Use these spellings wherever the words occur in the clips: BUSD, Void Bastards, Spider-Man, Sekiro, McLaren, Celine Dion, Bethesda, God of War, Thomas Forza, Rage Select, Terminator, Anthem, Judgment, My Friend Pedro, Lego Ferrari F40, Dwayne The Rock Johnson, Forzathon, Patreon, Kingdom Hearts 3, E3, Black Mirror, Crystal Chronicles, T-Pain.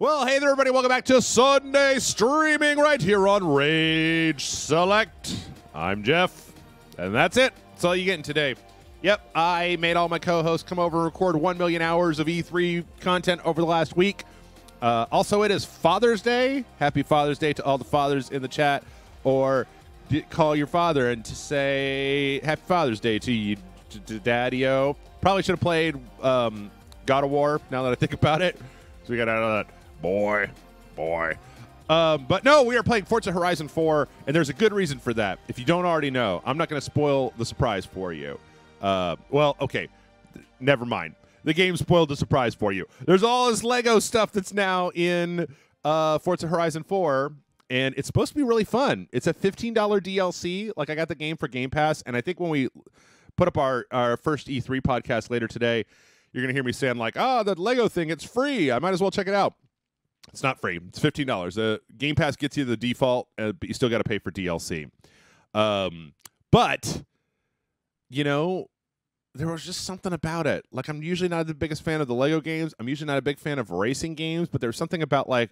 Well, hey there, everybody. Welcome back to Sunday Streaming right here on Rage Select. I'm Jeff, and that's it. That's all you getting today. Yep, I made all my co-hosts come over and record 1 million hours of E3 content over the last week. Also, it is Father's Day. Happy Father's Day to all the fathers in the chat, or call your father and to say Happy Father's Day to you, Daddy-o. Probably should have played God of War, now that I think about it. So we got out of that. Boy. But no, we are playing Forza Horizon 4, and there's a good reason for that. If you don't already know, I'm not going to spoil the surprise for you. Well, okay, never mind. The game spoiled the surprise for you. There's all this Lego stuff that's now in Forza Horizon 4, and it's supposed to be really fun. It's a $15 DLC. Like, I got the game for Game Pass, and I think when we put up our first E3 podcast later today, you're going to hear me saying, like, oh, that Lego thing, it's free. I might as well check it out. It's not free. It's $15. The Game Pass gets you the default, but you still got to pay for DLC. But, you know, there was just something about it. Like, I'm usually not the biggest fan of the Lego games. I'm usually not a big fan of racing games, but there's something about, like,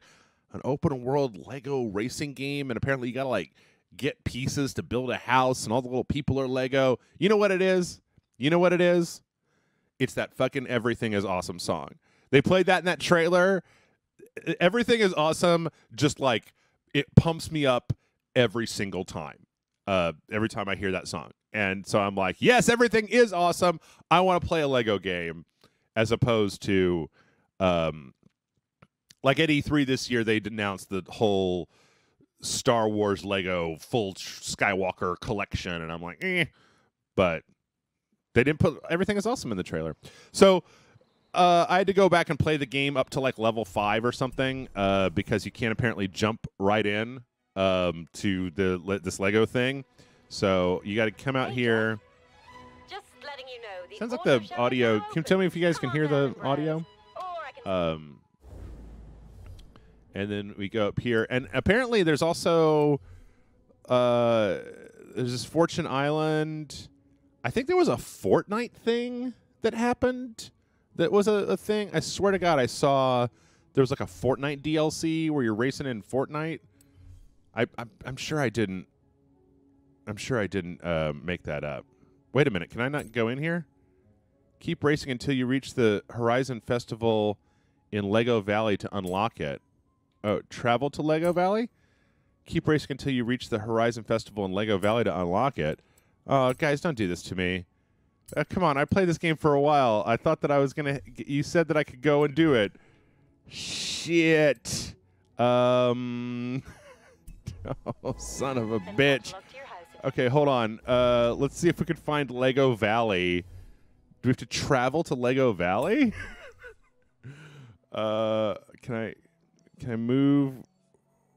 an open-world Lego racing game, and apparently you got to, like, get pieces to build a house, and all the little people are Lego. You know what it is? You know what it is? It's that fucking Everything Is Awesome song. They played that in that trailer. Everything Is Awesome, just like it pumps me up every single time, every time I hear that song. And so I'm like, yes, everything is awesome. I want to play a Lego game, as opposed to like at E3 this year, they announced the whole Star Wars Lego full Skywalker collection, and I'm like, eh. But they didn't put Everything Is Awesome in the trailer. So I had to go back and play the game up to like level 5 or something, because you can't apparently jump right in to this Lego thing. So you got to come out here. Just letting you know, the sounds like the audio. Can you tell me if you guys can hear the audio? And then we go up here, and apparently there's also there's this Fortune Island. I think there was a Fortnite thing that happened. That was a thing. I swear to God, I saw there was like a Fortnite DLC where you're racing in Fortnite. I'm sure I didn't. I'm sure I didn't make that up. Wait a minute. Can I not go in here? Keep racing until you reach the Horizon Festival in Lego Valley to unlock it. Oh, travel to Lego Valley? Keep racing until you reach the Horizon Festival in Lego Valley to unlock it. Oh, guys, don't do this to me. Come on, I played this game for a while. I thought that I was going to... You said that I could go and do it. Shit. Oh, son of a bitch. Okay, hold on. Let's see if we can find Lego Valley. Do we have to travel to Lego Valley? Can I move?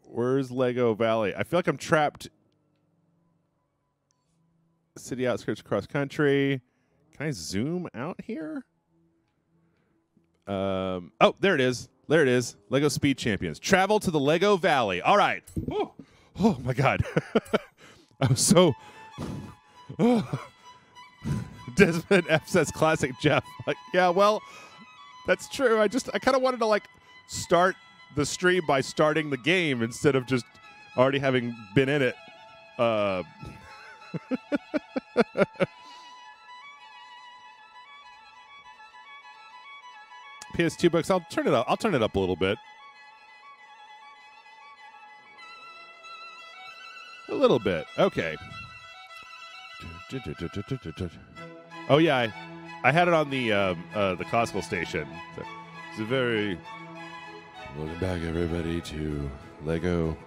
Where's Lego Valley? I feel like I'm trapped. City outskirts, cross country. Can I zoom out here? Oh, there it is. There it is. Lego Speed Champions. Travel to the Lego Valley. All right. Oh, oh my God. I was so... Oh. Desmond F says classic Jeff. Like, yeah, well, that's true. I kind of wanted to like start the stream by starting the game instead of just already having been in it. PS2 books. I'll turn it up. I'll turn it up a little bit. A little bit. Okay. Oh yeah, I had it on the Costco station. So it's a very... Welcome back, everybody, to Lego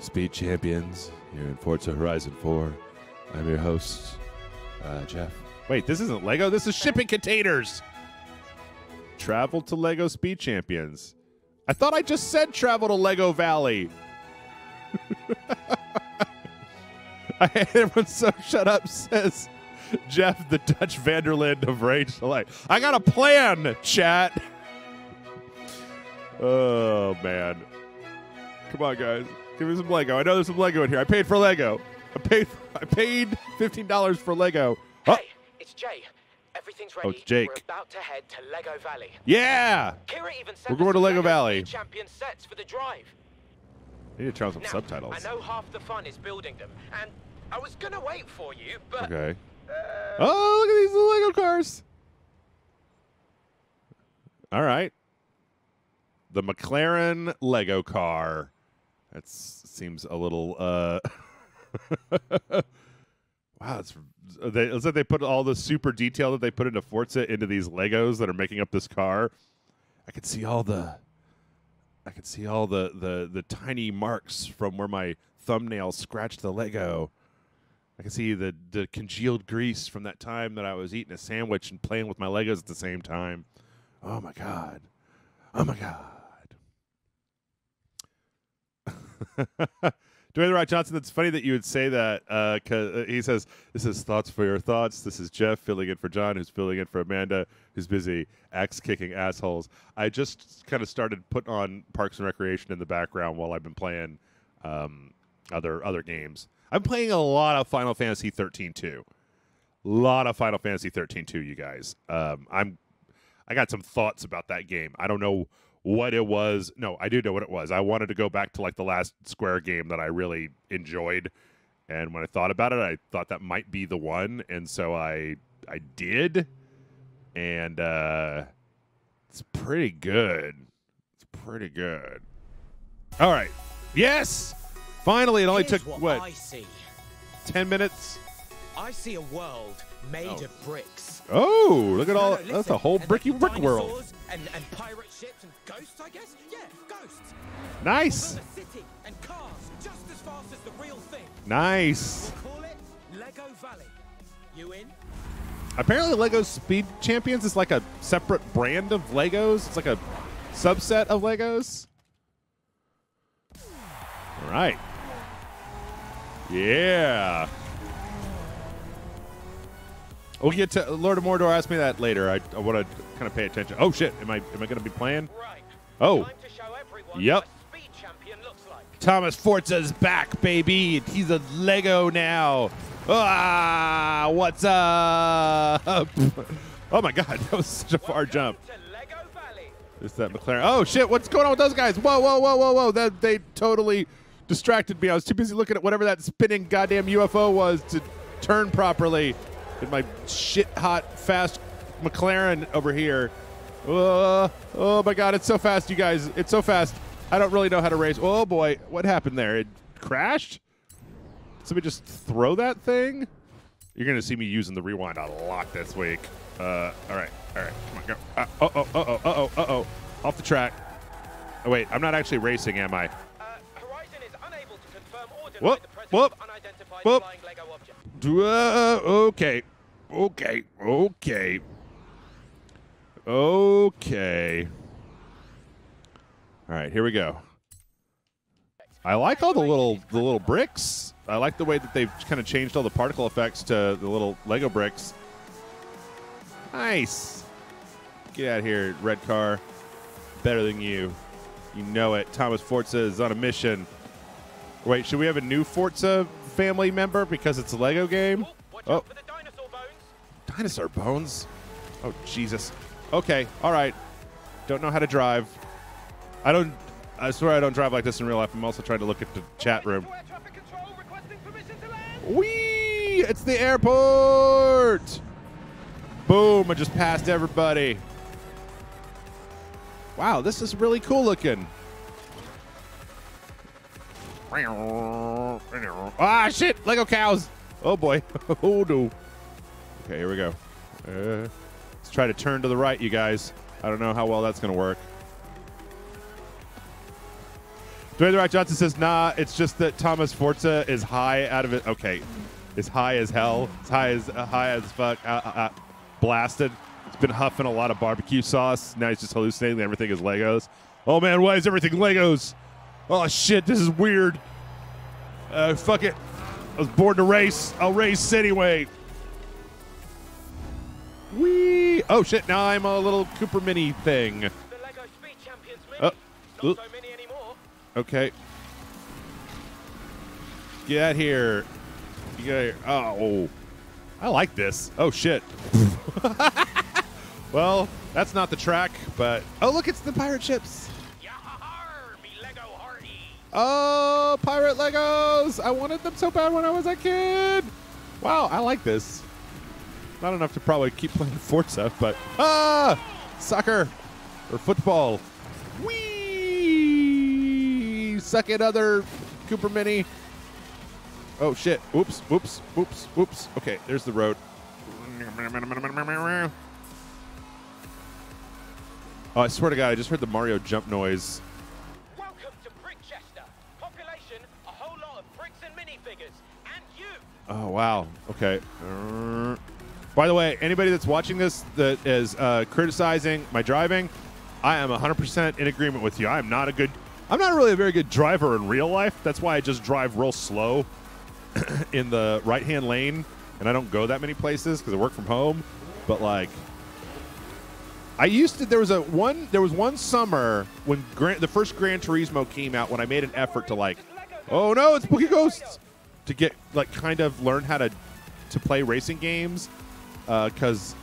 Speed Champions here in Forza Horizon 4. I'm your host, Jeff. Wait, this isn't Lego. This is shipping containers. Travel to Lego Speed Champions. I thought I just said travel to Lego Valley. Everyone's so shut up, says Jeff, the Dutch Vanderland of Rage Select. I got a plan, chat. Oh, man. Come on, guys. Give me some Lego. I know there's some Lego in here. I paid for Lego. I paid $15 for Lego. Oh. Hey, it's Jay. Have Everything's ready. Oh, it's Jake. We're about to head to Lego Valley. Yeah! Kira even sent We're going to Lego Valley. Champion sets for the drive. I need to try some subtitles. I know half the fun is building them, and I was going to wait for you, but... Okay. Oh, look at these little Lego cars. All right. The McLaren Lego car. That seems a little... Wow, it's like they put all the super detail that they put into Forza into these Legos that are making up this car. I could see all the, I could see all the tiny marks from where my thumbnail scratched the Lego. I could see the congealed grease from that time that I was eating a sandwich and playing with my Legos at the same time. Oh my god! Oh my god! Dwayne The Rock Johnson, that's funny that you would say that because he says, this is Thoughts for Your Thoughts. This is Jeff filling in for John, who's filling in for Amanda, who's busy axe-kicking assholes. I just kind of started putting on Parks and Recreation in the background while I've been playing other games. I'm playing a lot of Final Fantasy 13 too. A lot of Final Fantasy 13 too, you guys. I got some thoughts about that game. I don't know what it was. No, I do know what it was. I wanted to go back to like the last Square game that I really enjoyed, and when I thought about it, I thought that might be the one, and so I did, and it's pretty good. It's pretty good. All right. Yes! Finally, it only took, what, 10 minutes? I see a world made of bricks. Oh, look at all. No, listen, that's a whole bricky brick world. And pirate ships and ghosts, I guess? Yeah, ghosts. Nice. We'll build a city and cars just as fast as the real thing. Nice. We'll call it Lego Valley. You in? Apparently Lego Speed Champions is like a separate brand of Legos. It's like a subset of Legos. All right. Yeah. We'll get to Lord of Mordor. Asked me that later. I want to kind of pay attention. Oh shit! Am I going to be playing? Right. Oh. Time to show everyone what a speed champion looks like. Thomas Forza's back, baby. He's a Lego now. Ah, what's up? Oh my god, that was such a far jump. It's that McLaren. Oh shit! What's going on with those guys? Whoa, whoa, whoa, whoa, whoa! That they totally distracted me. I was too busy looking at whatever that spinning goddamn UFO was to turn properly. In my shit-hot, fast McLaren over here. Oh, my God. It's so fast, you guys. It's so fast. I don't really know how to race. Oh, boy. What happened there? It crashed? Somebody just throw that thing? You're going to see me using the rewind a lot this week. All right. All right. Come on. Go. Off the track. Oh, wait. I'm not actually racing, am I? Horizon is unable to confirm or deny the presence of unidentified flying Lego objects. Okay. All right, here we go. I like all the little bricks. I like the way that they've kind of changed all the particle effects to the little Lego bricks. Nice. Get out of here, red car. Better than you. You know it. Thomas Forza is on a mission. Wait, should we have a new Forza family member because it's a Lego game? Oh, for the dinosaur bones. Dinosaur bones? Oh, Jesus. Okay, all right. Don't know how to drive. I swear I don't drive like this in real life. I'm also trying to look at the chat room. Whee! It's the airport! Boom, I just passed everybody. Wow, this is really cool looking. Ah, shit! Lego cows! Oh, boy. Oh, no. Okay, here we go. Let's try to turn to the right, you guys. I don't know how well that's going to work. Dwayne The Rock Johnson says, nah, it's just that Thomas Forza is high out of it. Okay. It's high as hell. It's high as fuck. Blasted. It's been huffing a lot of barbecue sauce. Now he's just hallucinating that everything is Legos. Oh, man, why is everything Legos? Oh, shit, this is weird. Fuck it. I was born to race. I'll race anyway. Whee! Oh, shit, now I'm a little Cooper Mini thing. The Lego Speed Champions Mini. Not so mini anymore. Okay. Get out here. Oh, I like this. Oh, shit. Well, that's not the track, but... Oh, look, it's the pirate ships. Oh, pirate Legos! I wanted them so bad when I was a kid. Wow, I like this. Not enough to probably keep playing Forza, but soccer or football. Wee! Suck it, other Cooper Mini. Oh shit! Oops! Oops! Oops! Oops! Okay, there's the road. Oh, I swear to God, I just heard the Mario jump noise. Oh, wow. Okay. By the way, anybody that's watching this that is criticizing my driving, I am 100% in agreement with you. I'm not really a very good driver in real life. That's why I just drive real slow in the right-hand lane, and I don't go that many places because I work from home. But, like, I used to... There was one summer when the first Gran Turismo came out when I made an effort to, like, oh, no, it's Boogie Ghosts! To get, like, kind of learn how to play racing games, because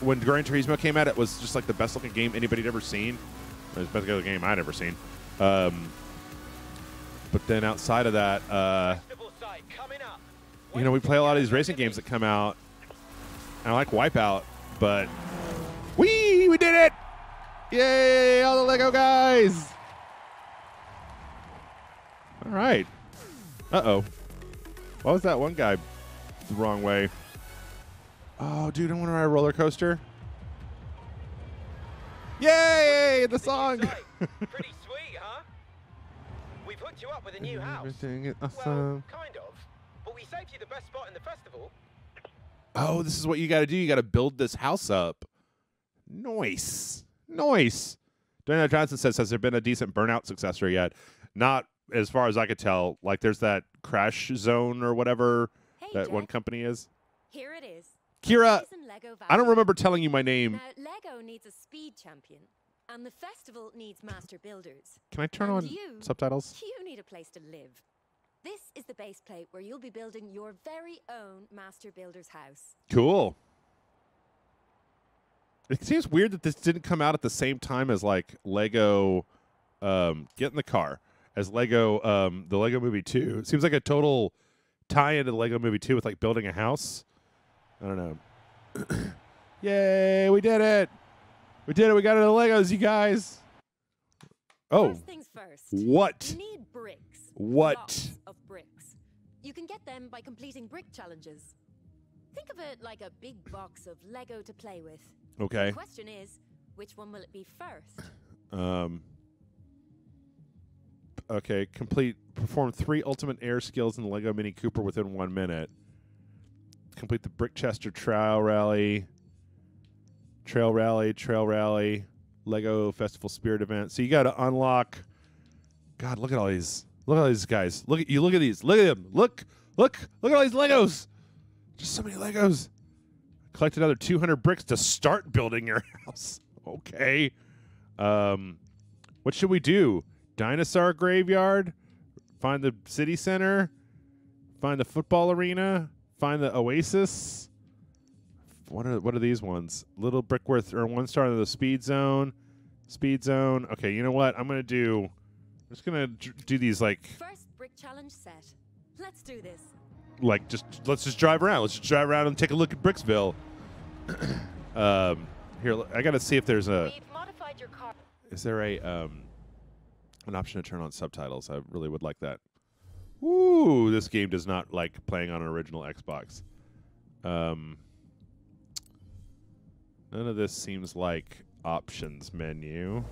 when Gran Turismo came out, it was just like the best looking game anybody'd ever seen. It was the best looking game I'd ever seen. But then outside of that, you know, we play a lot of these racing games that come out, and I like Wipeout, but wee, we did it! Yay, all the Lego guys! All right. Uh-oh. Why was that one guy the wrong way? Oh, dude, I want to ride a roller coaster. Yay! The song! Pretty sweet, huh? We've hooked you up with a new house. Well, kind of. But we saved you the best spot in the festival. Oh, this is what you got to do. You got to build this house up. Nice. Nice. Daniel Johnson says, has there been a decent Burnout successor yet? Not as far as I could tell. Like, there's that Crash Zone or whatever that Jack. One company is. Here it is. Kira, I don't remember telling you my name. Now, Lego needs a speed champion, and the festival needs master builders. Can I turn on subtitles? You need a place to live. This is the base plate where you'll be building your very own master builder's house. Cool. It seems weird that this didn't come out at the same time as, like, Lego Get in the Car. As Lego, the Lego Movie 2. It seems like a total tie into the Lego Movie 2 with, like, building a house. I don't know. Yay, we did it. We did it. We got into the Legos, you guys. Oh. First things first. What? You need bricks. What? Lots of bricks. You can get them by completing brick challenges. Think of it like a big box of Lego to play with. Okay. The question is, which one will it be first? Okay, perform 3 ultimate air skills in the Lego Mini Cooper within 1 minute. Complete the Brickchester Trail Rally, Lego Festival Spirit Event. So you got to unlock. God, look at all these. Look at all these guys. Look at you. Look at these. Look at them. Look at all these Legos. Just so many Legos. Collect another 200 bricks to start building your house. Okay. What should we do? Dinosaur graveyard, find the city center, find the football arena, find the oasis. What are these ones? Little Brickworth or 1 star in the speed zone. Okay, you know what? I'm just gonna do these, like, first brick challenge set. Let's do this. Like, let's just drive around. Let's just drive around and take a look at Bricksville. Here, I gotta see if there's a. We've modified your car. Is there a an option to turn on subtitles? I really would like that. Ooh, this game does not like playing on an original Xbox. None of this seems like options menu.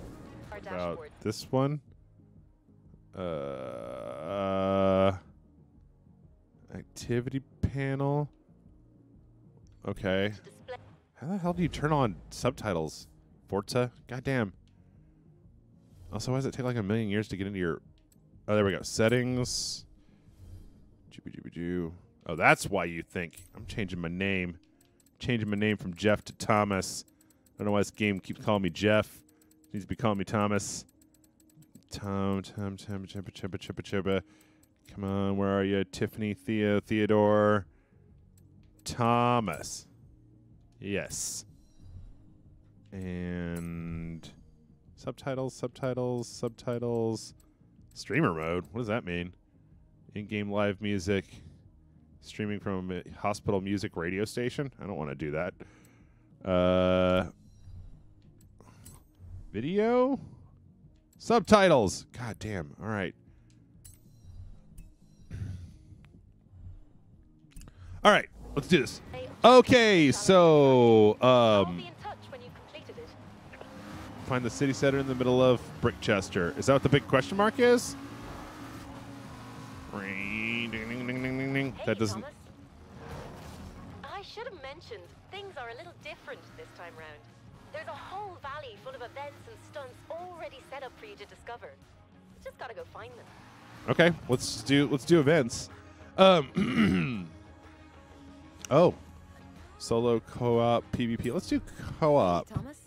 What about this one? Activity panel. Okay. How the hell do you turn on subtitles, Forza? Goddamn. Also, why does it take like a million years to get into your... Oh, there we go. Settings. Oh, that's why you think. I'm changing my name. Changing my name from Jeff to Thomas. I don't know why this game keeps calling me Jeff. It needs to be calling me Thomas. Tom. Come on, where are you? Tiffany, Theo, Theodore. Thomas. Yes. And subtitles, subtitles, subtitles. Streamer mode? What does that mean? In-game live music. Streaming from a hospital music radio station? I don't want to do that. Video? Subtitles! God damn. All right. All right. Let's do this. Okay, so... find the city center in the middle of Brickchester. Is that what the big question mark is? That doesn't... I should have mentioned, things are a little different this time round. There's a whole valley full of events and stunts already set up for you to discover. Just gotta go find them. Okay, let's do events. Oh, solo, co-op, PvP. Let's do co-op. Thomas,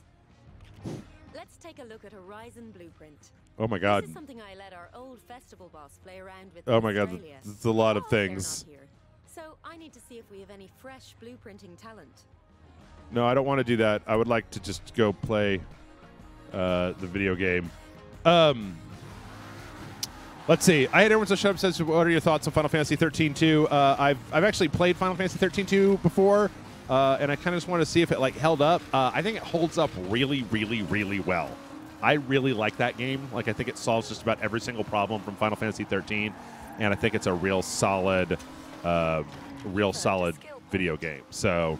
let's take a look at Horizon Blueprint. Oh my God! This is something I let our old festival boss play around with. Oh my God! It's a lot of things. So I need to see if we have any fresh blueprinting talent. No, I don't want to do that. I would like to just go play the video game. Let's see. I had everyone so shut up says, what are your thoughts on Final Fantasy 13-2? I've actually played Final Fantasy 13-2 before, and I kind of just wanted to see if it like held up. I think it holds up really, really, really well. I really like that game. Like, I think it solves just about every single problem from Final Fantasy 13, and I think it's a real solid video game. So...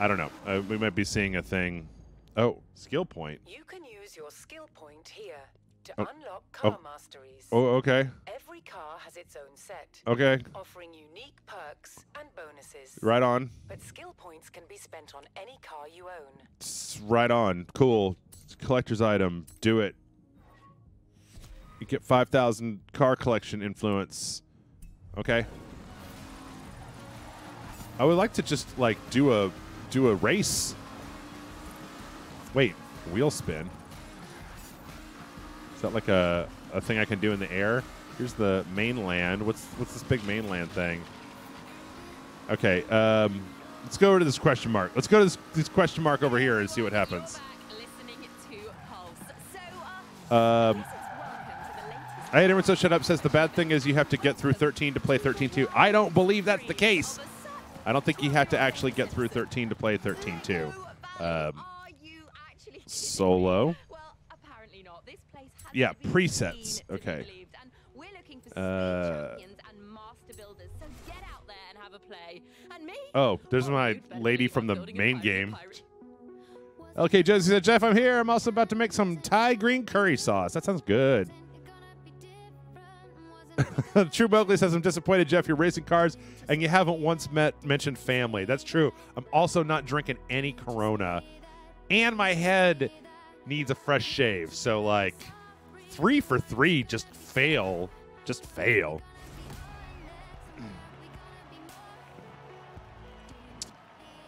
I don't know. We might be seeing a thing. Oh, skill point. You can use your skill point here to unlock car masteries. Oh, okay. Every car has its own set. Okay. Offering unique perks and bonuses. Right on. But skill points can be spent on any car you own. It's right on. Cool. It's a collector's item. Do it. You get 5,000 car collection influence. Okay. I would like to just like do a race. Wait, wheel spin. Is that like a thing I can do in the air? Here's the mainland. What's this big mainland thing? Okay, let's go over to this question mark. Let's go to this question mark over here and see what happens. Hey, everyone, so shut up says the bad thing is you have to get through 13 to play 13-2. I don't believe that's the case. I don't think you had to actually get through 13 to play 13-2. Solo. Yeah, presets. Okay. Oh, there's my lady from the main game. Okay, Josie said, Jeff, I'm here. I'm also about to make some Thai green curry sauce. That sounds good. True Mowgli says, I'm disappointed, Jeff. You're racing cars, and you haven't once mentioned family. That's true. I'm also not drinking any Corona, and my head needs a fresh shave. So, like, 3 for 3, just fail. Just fail.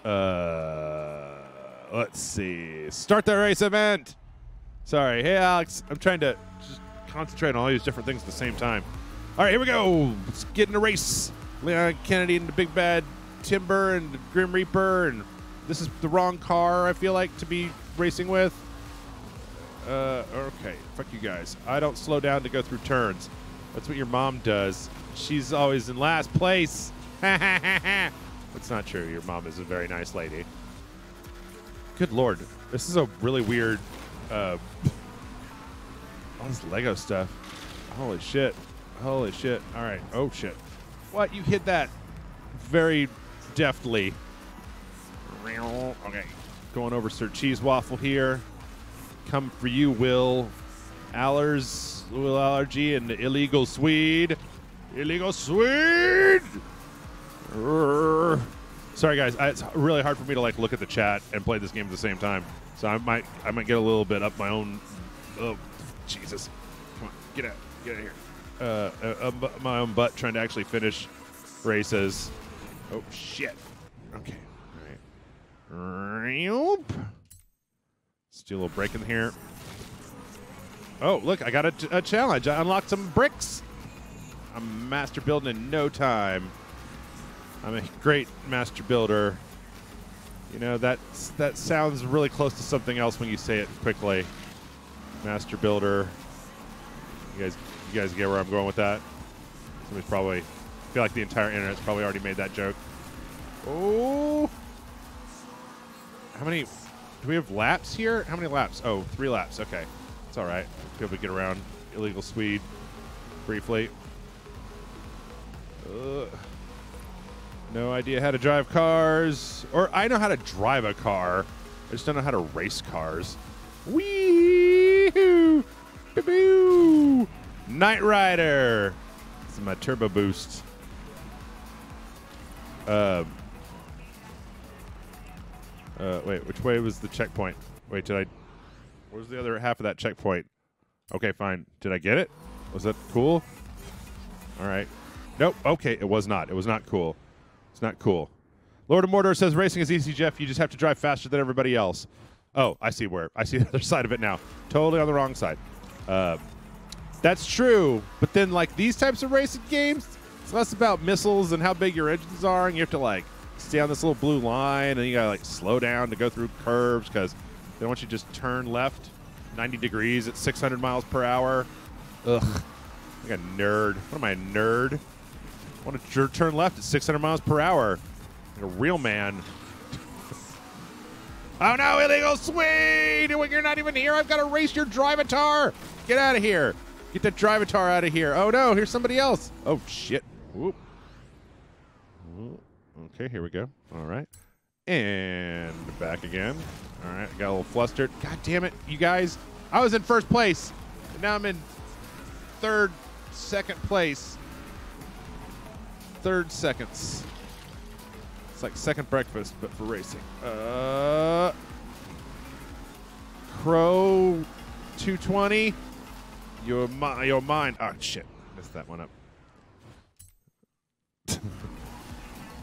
Let's see. Start the race event. Sorry. Hey, Alex. I'm trying to just concentrate on all these different things at the same time. All right, here we go. Let's get in a race. Leon Kennedy and the Big Bad Timber and the Grim Reaper. And this is the wrong car, I feel like, to be racing with. Okay, fuck you guys. I don't slow down to go through turns. That's what your mom does. She's always in last place. That's not true. Your mom is a very nice lady. Good Lord. This is a really weird... all this Lego stuff. Holy shit. Holy shit. All right. Oh, shit. What? You hit that very deftly. Okay. Going over Sir Cheese Waffle here. Come for you, Will. Allers, Will Allergy, and the Illegal Swede. Illegal Swede! Sorry, guys. It's really hard for me to, like, look at the chat and play this game at the same time. So I might get a little bit up my own... Oh, Jesus. Come on. Get out. Get out of here. My own butt trying to actually finish races. Oh, shit. Okay. All right. Let's do a little break in here. Oh, look. I got a challenge. I unlocked some bricks. I'm master building in no time. I'm a great master builder. You know, that sounds really close to something else when you say it quickly. Master Builder. You guys get where I'm going with that? Somebody's probably... I feel like the entire internet's probably already made that joke. Oh! How many... Do we have laps here? How many laps? Oh, 3 laps. Okay. It's all right. We'll be able to get around Illegal Swede briefly. No idea how to drive cars. Or I know how to drive a car. I just don't know how to race cars. Wee-hoo! Boo-boo! Knight Rider! This is my turbo boost. Wait, which way was the checkpoint? Wait, did I... What was the other half of that checkpoint? Okay, fine. Did I get it? Was that cool? All right. Nope. Okay, it was not. It was not cool. It's not cool. Lord of Mordor says, racing is easy, Jeff. You just have to drive faster than everybody else. Oh, I see where. I see the other side of it now. Totally on the wrong side. That's true. But then, like, these types of racing games, it's less about missiles and how big your engines are, and you have to, like, stay on this little blue line, and you gotta, like, slow down to go through curves because they don't want you to just turn left 90 degrees at 600 miles per hour. Ugh. I'm like a nerd. What am I, a nerd? I want to turn left at 600 miles per hour. Like a real man. Oh, no, Illegal Swede! You're not even here. I've got to race your drivatar. Get out of here. Get that drivatar out of here. Oh, no, here's somebody else. Oh, shit. Whoop. Okay, here we go. All right. And back again. All right, I got a little flustered. God damn it, you guys. I was in first place. And now I'm in second place. Third seconds. It's like second breakfast, but for racing. Crow 220. Your mind. Oh, shit. Missed that one up.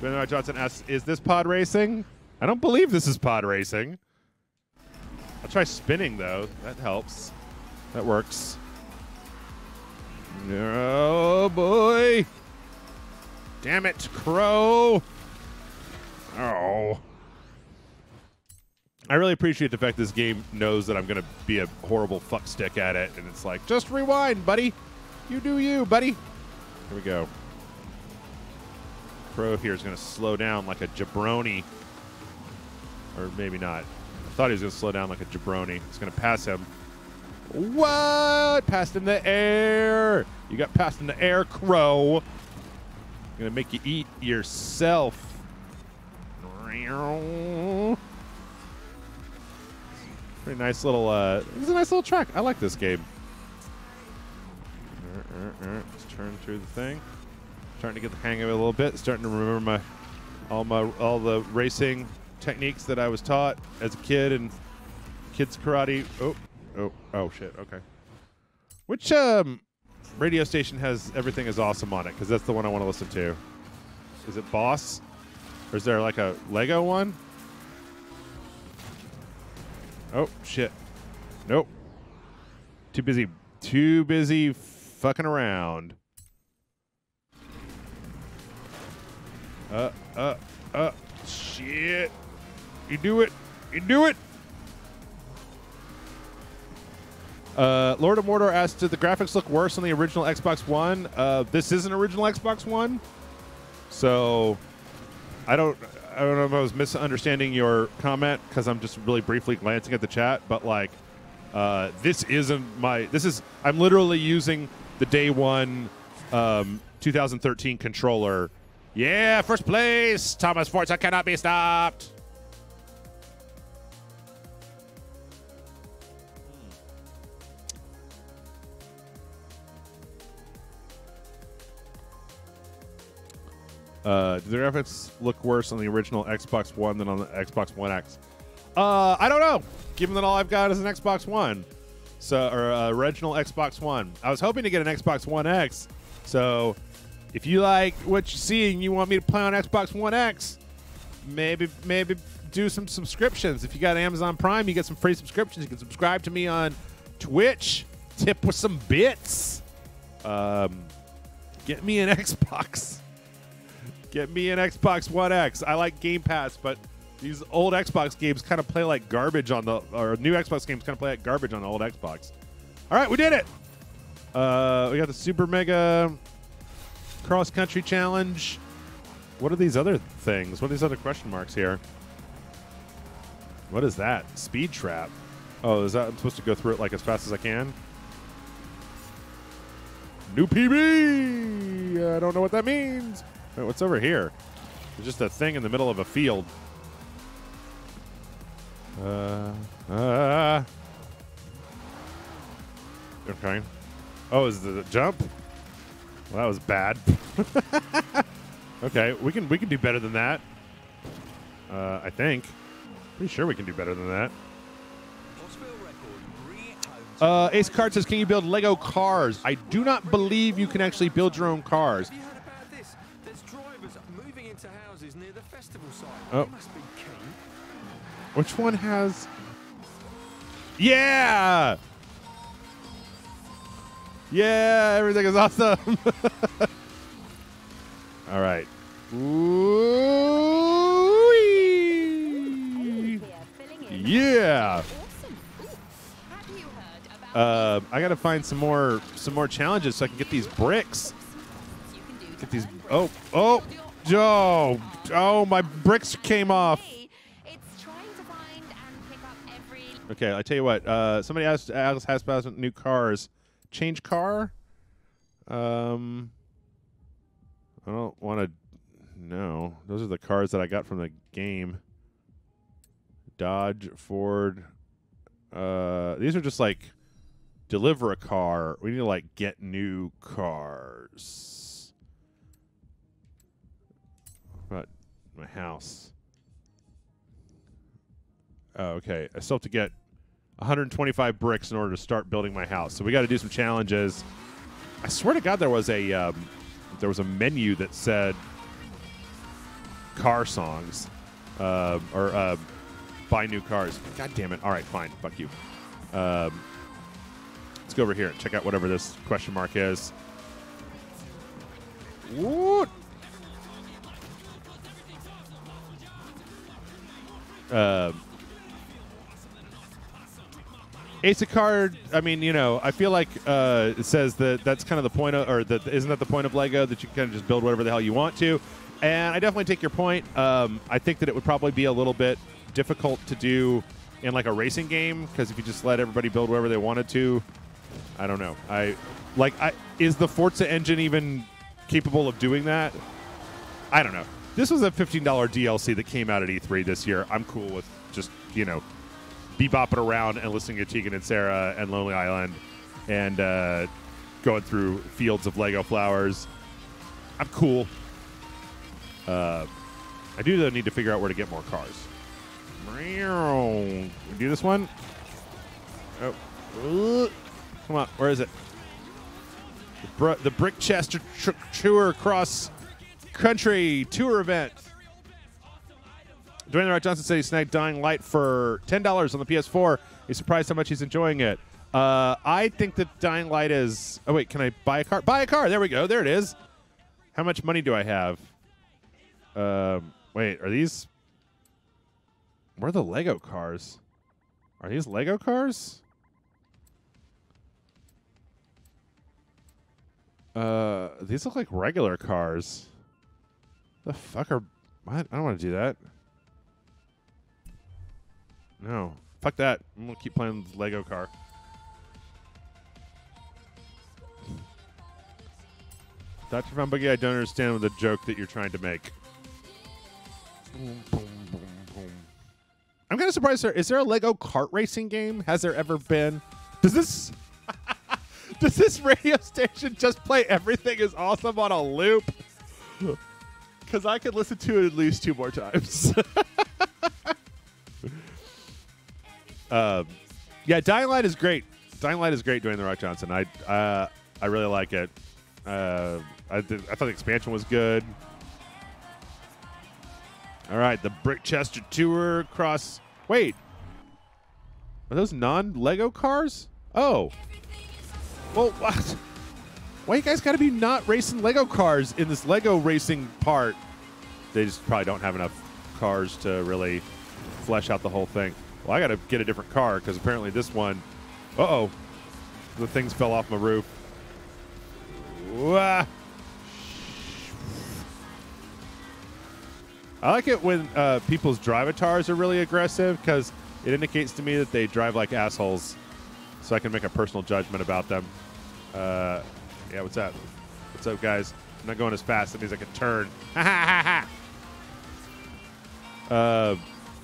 Benoit Johnson asks, is this pod racing? I don't believe this is pod racing. I'll try spinning, though. That helps. That works. Oh, boy. Damn it, Crow. Oh. I really appreciate the fact this game knows that I'm going to be a horrible fuckstick at it, and it's like, just rewind, buddy. You do you, buddy. Here we go. Crow here is going to slow down like a jabroni. Or maybe not. I thought he was going to slow down like a jabroni. It's going to pass him. What? Passed in the air. You got passed in the air, Crow. I'm going to make you eat yourself. Pretty nice little, it's a nice little track. I like this game. Let's turn through the thing. Starting to get the hang of it a little bit. Starting to remember all the racing techniques that I was taught as a kid and kids karate. Oh shit. Okay. Which radio station has Everything Is Awesome on it? Because that's the one I want to listen to. Is it Boss? Or is there like a Lego one? Oh shit. Nope. Too busy fucking around. Shit. You do it. Lord of Mordor asks, did the graphics look worse on the original Xbox One? This is an original Xbox One. So I don't know if I was misunderstanding your comment because I'm just really briefly glancing at the chat, but like this isn't my I'm literally using the day one 2013 controller. Yeah, first place! Thomas Forza cannot be stopped! Do the graphics look worse on the original Xbox One than on the Xbox One X? I don't know, given that all I've got is an Xbox One. So, or original Xbox One. I was hoping to get an Xbox One X, so... If you like what you see and you want me to play on Xbox One X, maybe do some subscriptions. If you got Amazon Prime, you get some free subscriptions. You can subscribe to me on Twitch. Tip with some bits. Get me an Xbox. Get me an Xbox One X. I like Game Pass, but These old Xbox games kind of play like garbage on the, or new Xbox games kind of play like garbage on the old Xbox. All right, we did it. We got the Super Mega Cross Country Challenge. What are these other things? What are these other question marks here? What is that? Speed Trap. Oh, is that I'm supposed to go through it like as fast as I can? New PB! I don't know what that means. Wait, what's over here? It's just a thing in the middle of a field. Okay. Oh, is the jump? Well, that was bad. Okay, we can do better than that. I think. Pretty sure we can do better than that. Ace Card says, can you build Lego cars? I do not believe you can actually build your own cars. Have you heard about this? There's drivers moving into houses near the festival site. Oh. They must be keen. Which one has... Yeah! Yeah, everything is awesome. All right. Ooh-wee. Yeah. I gotta find some more challenges so I can get these bricks. Get these. Oh, oh, oh, oh! My bricks came off. Okay, I tell you what. Somebody asked Alex has about new cars. Change car. I don't want to. No, those are the cars that I got from the game. Dodge, Ford. These are just like. Deliver a car. We need to like get new cars. What about my house? Oh, okay. I still have to get 125 bricks in order to start building my house. So we got to do some challenges. I swear to God, there was a menu that said car songs or buy new cars. God damn it! All right, fine. Fuck you. Let's go over here and check out whatever this question mark is. What? Ace of Card, I mean, you know, I feel like it says that that's kind of the point of, or that isn't that the point of Lego, that you can kind of just build whatever the hell you want to. And I definitely take your point. I think that it would probably be a little bit difficult to do in like a racing game, because if you just let everybody build wherever they wanted to, I don't know. Is the Forza engine even capable of doing that? I don't know. This was a $15 DLC that came out at E3 this year. I'm cool with just, you know, bebopping around and listening to Tegan and Sarah and Lonely Island and going through fields of Lego flowers. I'm cool. I do though need to figure out where to get more cars. We do this one. Oh, come on! Where is it? The Brickchester Tour Cross Country Tour event. Dwayne The Rock Johnson said he snagged Dying Light for $10 on the PS4. He's surprised how much he's enjoying it. I think that Dying Light is. Oh wait, can I buy a car? Buy a car. There we go. There it is. How much money do I have? Wait, are these? Where are the Lego cars? Are these Lego cars? These look like regular cars. The fuck are... What? I don't want to do that. No. Fuck that. I'm going to keep playing the Lego car. Dr. Von Boogie, I don't understand the joke that you're trying to make. I'm kind of surprised. Is there a Lego kart racing game? Has there ever been? Does this does this radio station just play Everything Is Awesome on a loop? Because I could listen to it at least 2 more times. Yeah, Dying Light is great. Dying Light is great. Dwayne The Rock Johnson. I really like it. I thought the expansion was good. All right, the Brickchester Tour Cross. Wait, are those non-Lego cars? Oh, well, what? Why you guys got to be not racing Lego cars in this Lego racing part? They just probably don't have enough cars to really flesh out the whole thing. Well, I got to get a different car because apparently this one, uh-oh, the things fell off my roof. Wah. I like it when people's drivatars are really aggressive because it indicates to me that they drive like assholes, so I can make a personal judgment about them. Yeah, what's up? What's up, guys? I'm not going as fast. That means I can turn. Ha ha ha ha.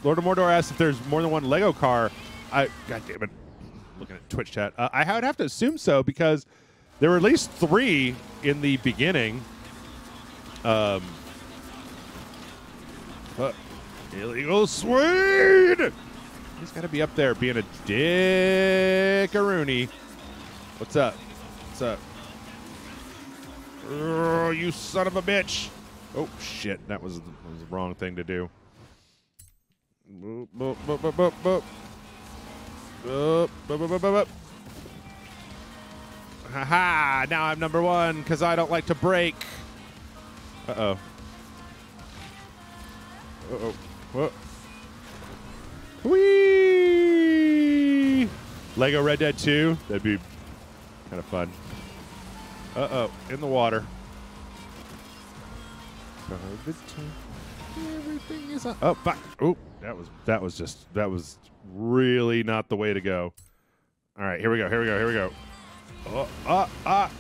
Lord of Mordor asks if there's more than one Lego car. God damn it. Looking at Twitch chat. I would have to assume so because there were at least three in the beginning. Illegal Swede! He's got to be up there being a dick-a-rooney. What's up? What's up? Oh, you son of a bitch. Oh, shit. That was the wrong thing to do. Boop, boop, boop, boop, boop, boop. Boop, boop, boop, boop, boop. Ha-ha! Now I'm number one because I don't like to break. Uh-oh. Uh-oh. Whoa. Whee! Lego Red Dead 2. That'd be kind of fun. Uh-oh. In the water. Everything is on. Oh, fuck. Oh, that was really not the way to go. All right, here we go. Here we go. Here we go. Oh, ah, ah.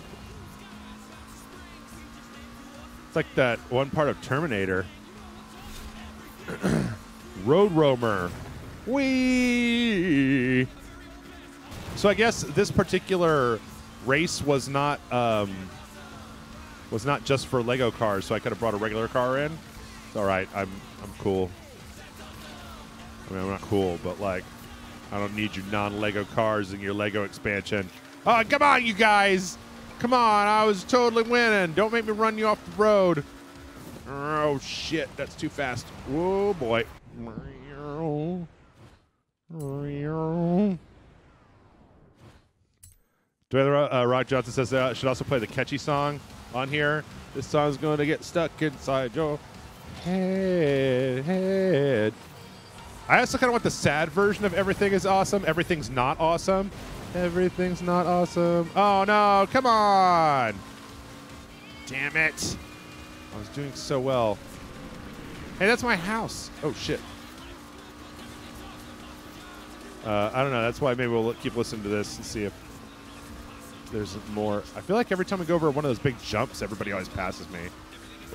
It's like that one part of Terminator. Road Roamer. Whee! So I guess this particular race was not just for Lego cars, so I could have brought a regular car in. It's all right. I'm cool. I mean, I'm not cool, but like, I don't need your non-Lego cars and your Lego expansion. Oh, come on, you guys! Come on, I was totally winning. Don't make me run you off the road. Oh, shit, that's too fast. Oh, boy. Dwayne Rock Johnson says that I should also play the catchy song on here. This song's going to get stuck inside your head. I also kind of want the sad version of Everything is Awesome. Everything's not awesome. Everything's not awesome. Oh, no, come on. Damn it. I was doing so well. Hey, that's my house. Oh, shit. I don't know. That's why maybe we'll keep listening to this and see if there's more. I feel like every time we go over one of those big jumps, everybody always passes me.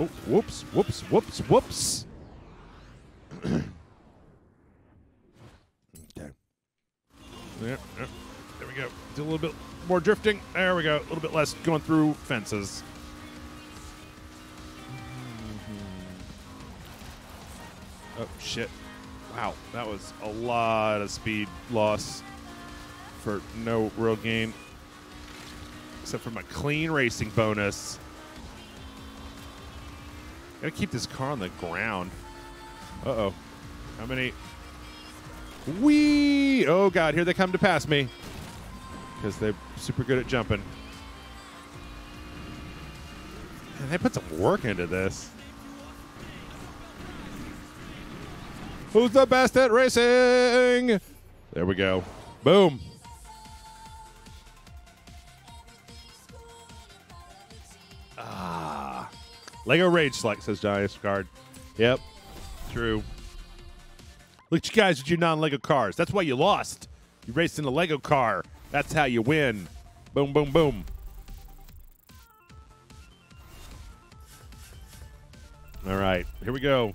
Oh, whoops, whoops, whoops, whoops. Okay. Yeah, yeah. There we go. Do a little bit more drifting. There we go. A little bit less going through fences. Oh, shit. Wow, that was a lot of speed loss for no real gain. Except for my clean racing bonus. Gotta keep this car on the ground. Uh-oh. How many? Whee! Oh, God, here they come to pass me. Because they're super good at jumping. Man, they put some work into this. Who's the best at racing? There we go. Boom. Ah. Lego Rage Select, says Johnny Scard. Yep. True. Look at you guys with your non-Lego cars. That's why you lost. You raced in a Lego car. That's how you win. Boom, boom, boom. All right. Here we go.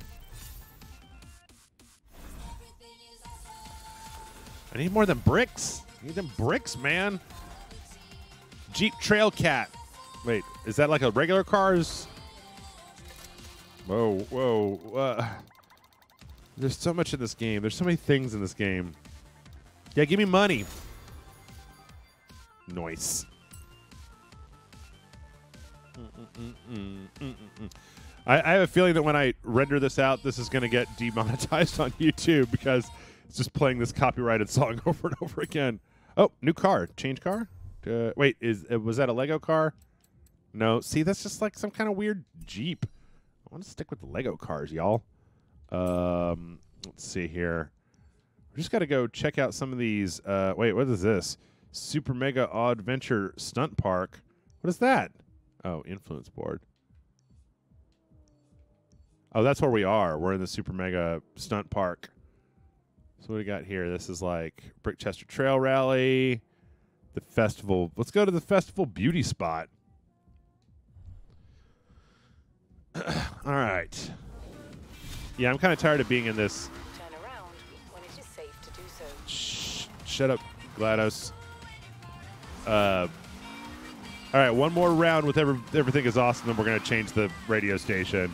I need more than bricks. I need them bricks, man. Jeep Trail Cat. Wait, is that like a regular car's? Whoa, whoa. There's so much in this game. There's so many things in this game. Yeah, give me money. Nice. I have a feeling that when I render this out, this is going to get demonetized on YouTube because it's just playing this copyrighted song over and over again. Oh, new car. Change car? Wait, was that a Lego car? No. See, that's just like some kind of weird Jeep. I want to stick with the Lego cars, y'all. Let's see here. We just got to go check out some of these. Wait, what is this? Super Mega Odd Venture Stunt Park. What is that? Oh, influence board. Oh, that's where we are. We're in the Super Mega Stunt Park. So what do we got here? This is like Brickchester Trail Rally, the festival. Let's go to the festival beauty spot. All right. Yeah, I'm kind of tired of being in this. Turn around when it is safe to do so. Shut up, GLaDOS. All right, one more round with everything is awesome, then we're going to change the radio station.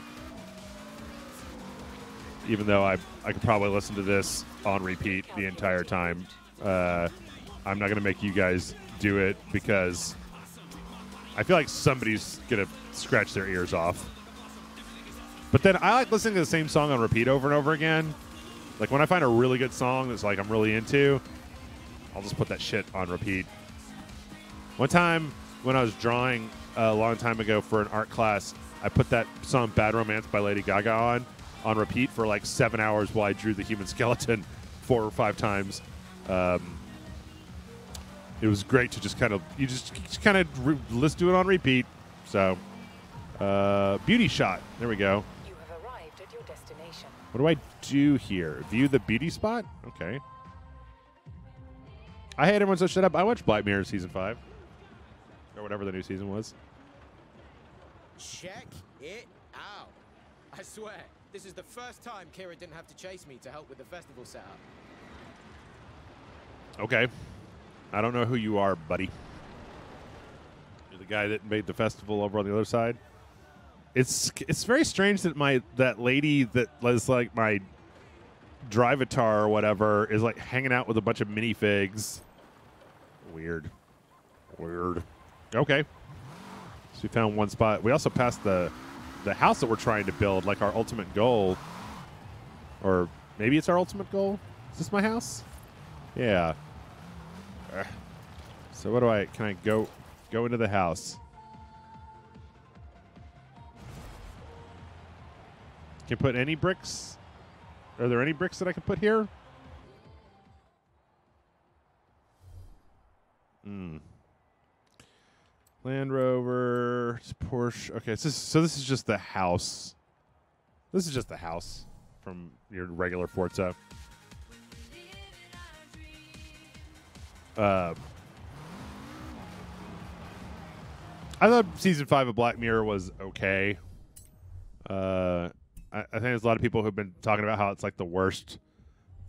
Even though I could probably listen to this on repeat the entire time. I'm not going to make you guys do it because I feel like somebody's going to scratch their ears off. But then I like listening to the same song on repeat over and over again. Like when I find a really good song that's like I'm really into, I'll just put that shit on repeat. One time when I was drawing a long time ago for an art class, I put that song Bad Romance by Lady Gaga on repeat for like 7 hours while I drew the human skeleton 4 or 5 times. It was great to just kind of, you just kind of, let's do it on repeat. So, beauty shot. There we go. You have arrived at your destination. What do I do here? View the beauty spot? Okay. I hate everyone, so shut up. I watched Black Mirror season 5. Or whatever the new season was. Check it out. I swear, this is the first time Kira didn't have to chase me to help with the festival setup. Okay. I don't know who you are, buddy. You're the guy that made the festival over on the other side. It's very strange that that lady that was like my drivatar or whatever is like hanging out with a bunch of minifigs. Weird. Weird. Okay. So we found one spot. We also passed the house that we're trying to build, like our ultimate goal. Or maybe it's our ultimate goal. Is this my house? Yeah. So what do I, can I go into the house? Can put any bricks? Are there any bricks that I can put here? Hmm. Land Rover, Porsche. Okay, so this is just the house. This is just the house from your regular Forza. I thought season 5 of Black Mirror was okay. I think there's a lot of people who've been talking about how it's like the worst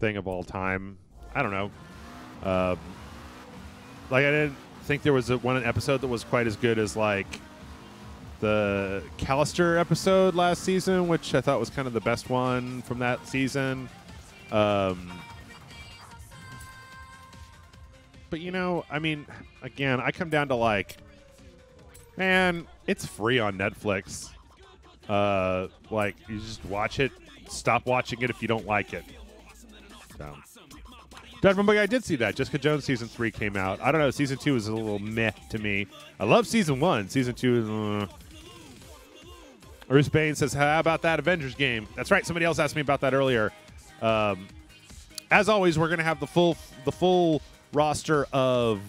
thing of all time. I don't know. Like I didn't. I think there was one episode that was quite as good as like the Callister episode last season, which I thought was kind of the best one from that season. But you know, I mean, again, I come down to like, man, it's free on Netflix. Like you just watch it, stop watching it if you don't like it. So. Judgment, I did see that. Jessica Jones season 3 came out. I don't know. Season 2 was a little meh to me. I love season 1. Season 2 is. Bruce Bain says, "How about that Avengers game?" That's right. Somebody else asked me about that earlier. As always, we're gonna have the full roster of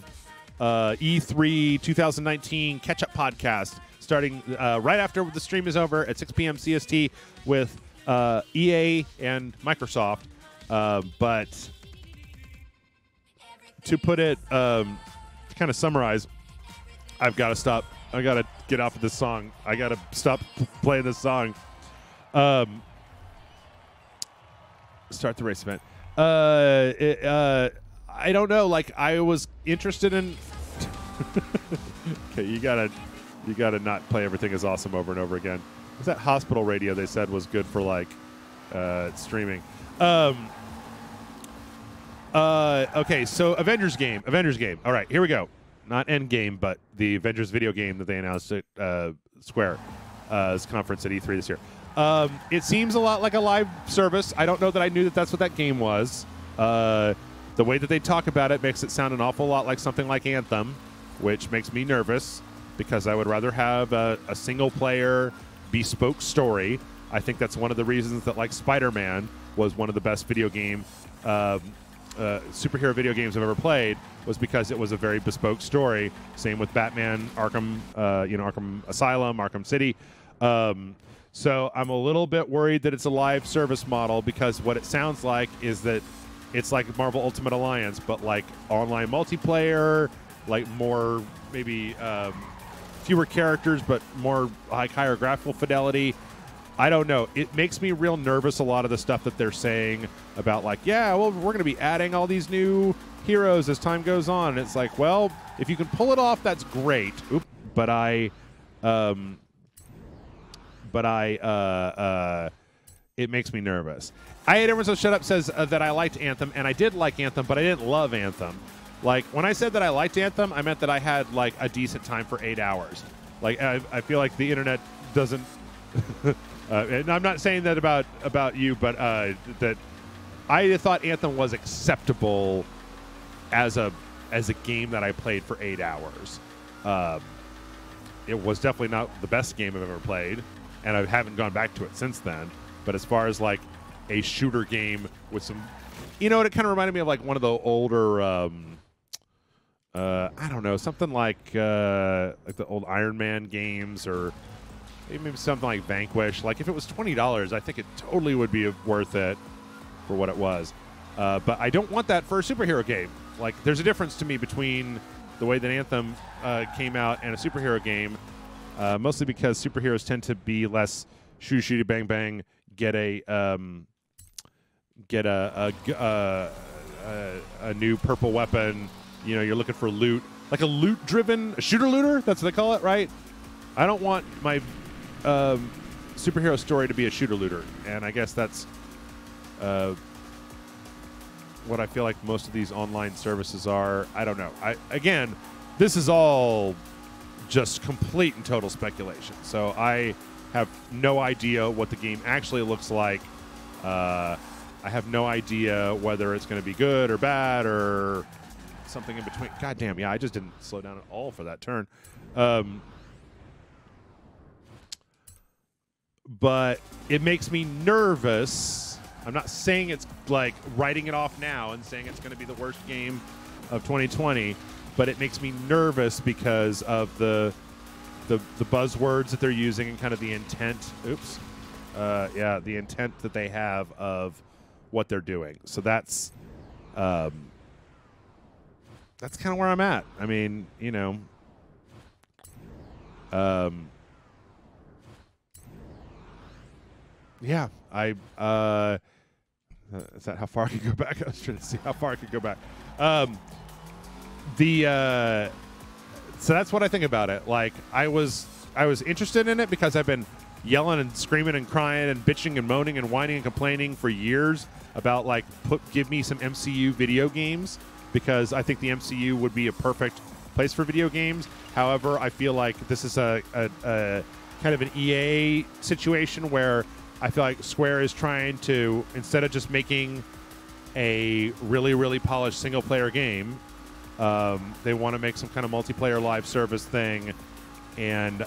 E3 2019 catch up podcast starting right after the stream is over at 6 p.m. CST with EA and Microsoft, but. To put it, to kind of summarize, I've got to stop. I got to get off of this song. I got to stop playing this song. Start the race event. I don't know. Like I was interested in. Okay, you gotta not play Everything Is Awesome over and over again. Is that hospital radio they said was good for like streaming? Okay, so Avengers game. All right, here we go. Not Endgame, but the Avengers video game that they announced at Square's conference at E3 this year. It seems a lot like a live service. I don't know that I knew that that's what that game was. The way that they talk about it makes it sound an awful lot like something like Anthem, which makes me nervous because I would rather have a single-player bespoke story I think that's one of the reasons that, like, Spider-Man was one of the best video game, superhero video games I've ever played, was because it was a very bespoke story. Same with Batman, Arkham, Arkham Asylum, Arkham City. So I'm a little bit worried that it's a live service model, because what it sounds like is that it's like Marvel Ultimate Alliance, but like online multiplayer, like more maybe fewer characters, but more like higher graphical fidelity. I don't know. It makes me real nervous, a lot of the stuff that they're saying about, like, yeah, well, we're going to be adding all these new heroes as time goes on. And it's like, well, if you can pull it off, that's great. Oop. But it makes me nervous. I Hate Everyone So Shut Up says that I liked Anthem, and I did like Anthem, but I didn't love Anthem. Like, when I said that I liked Anthem, I meant that I had, like, a decent time for 8 hours. Like, I feel like the internet doesn't... and I'm not saying that about you, but that I thought Anthem was acceptable as a game that I played for 8 hours. It was definitely not the best game I've ever played, and I haven't gone back to it since then. But as far as, like, a shooter game with some... You know what? It kind of reminded me of, like, one of the older... I don't know, something like the old Iron Man games, or... maybe something like Vanquish. Like, if it was $20, I think it totally would be worth it for what it was. But I don't want that for a superhero game. Like, there's a difference to me between the way that Anthem came out and a superhero game, mostly because superheroes tend to be less shoot, shooty, bang, bang, get a new purple weapon. You know, you're looking for loot. Like a loot-driven shooter-looter? That's what they call it, right? I don't want my... superhero story to be a shooter-looter, and I guess that's what I feel like most of these online services are. I don't know. Again, this is all just complete and total speculation, so I have no idea what the game actually looks like. I have no idea whether it's going to be good or bad or something in between. God damn, yeah, I just didn't slow down at all for that turn. But it makes me nervous. I'm not saying it's like writing it off now and saying it's going to be the worst game of 2020, but it makes me nervous because of the buzzwords that they're using and kind of the intent. Oops. Yeah, the intent that they have of what they're doing. So that's kind of where I'm at. I mean, you know. Yeah, is that how far I could go back? I was trying to see how far I could go back. So that's what I think about it. Like, I was interested in it because I've been yelling and screaming and crying and bitching and moaning and whining and complaining for years about, like, give me some MCU video games, because I think the MCU would be a perfect place for video games. However, I feel like this is a kind of an EA situation where I feel like Square is trying to, instead of just making a really, really polished single-player game, they want to make some kind of multiplayer live service thing. And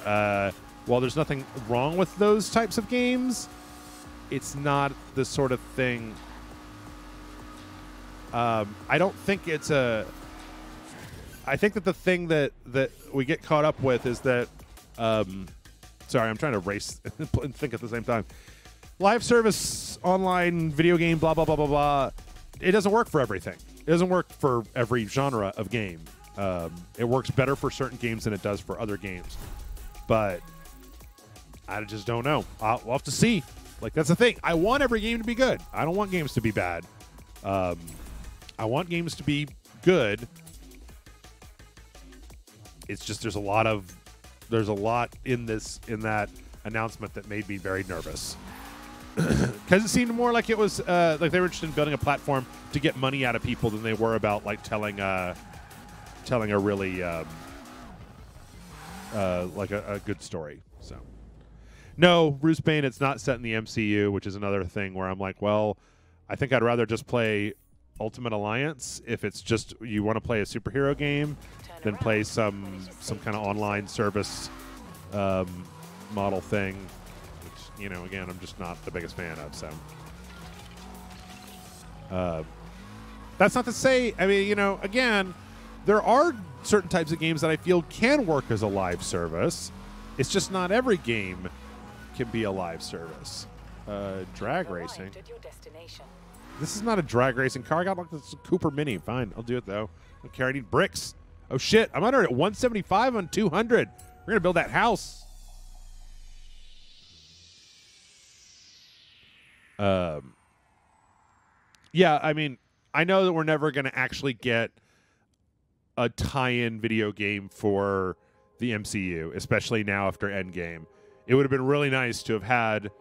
while there's nothing wrong with those types of games, it's not the sort of thing. I don't think it's a... I think that the thing that we get caught up with is that... sorry, I'm trying to race and think at the same time. Live service, online, video game, blah, blah, blah, blah, blah. It doesn't work for everything. It doesn't work for every genre of game. It works better for certain games than it does for other games. But I just don't know. We'll have to see. Like, that's the thing. I want every game to be good. I don't want games to be bad. I want games to be good. It's just there's a lot in that announcement that made me very nervous, because it seemed more like it was like they were interested in building a platform to get money out of people than they were about, like, telling a really like a good story. So no, Bruce Payne, it's not set in the MCU, which is another thing where I'm like, well, I think I'd rather just play Ultimate Alliance if it's just you want to play a superhero game, then play some kind of online service model thing, which, you know, again, I'm just not the biggest fan of. So that's not to say, I mean, you know, again, there are certain types of games that I feel can work as a live service. It's just not every game can be a live service. Drag racing. This is not a drag racing car. I got like this Cooper Mini. Fine, I'll do it though. Okay, I need bricks. Oh shit, I'm under at 175 on 200. We're gonna build that house. Yeah, I mean, I know that we're never gonna actually get a tie-in video game for the MCU, especially now after Endgame. It would have been really nice to have had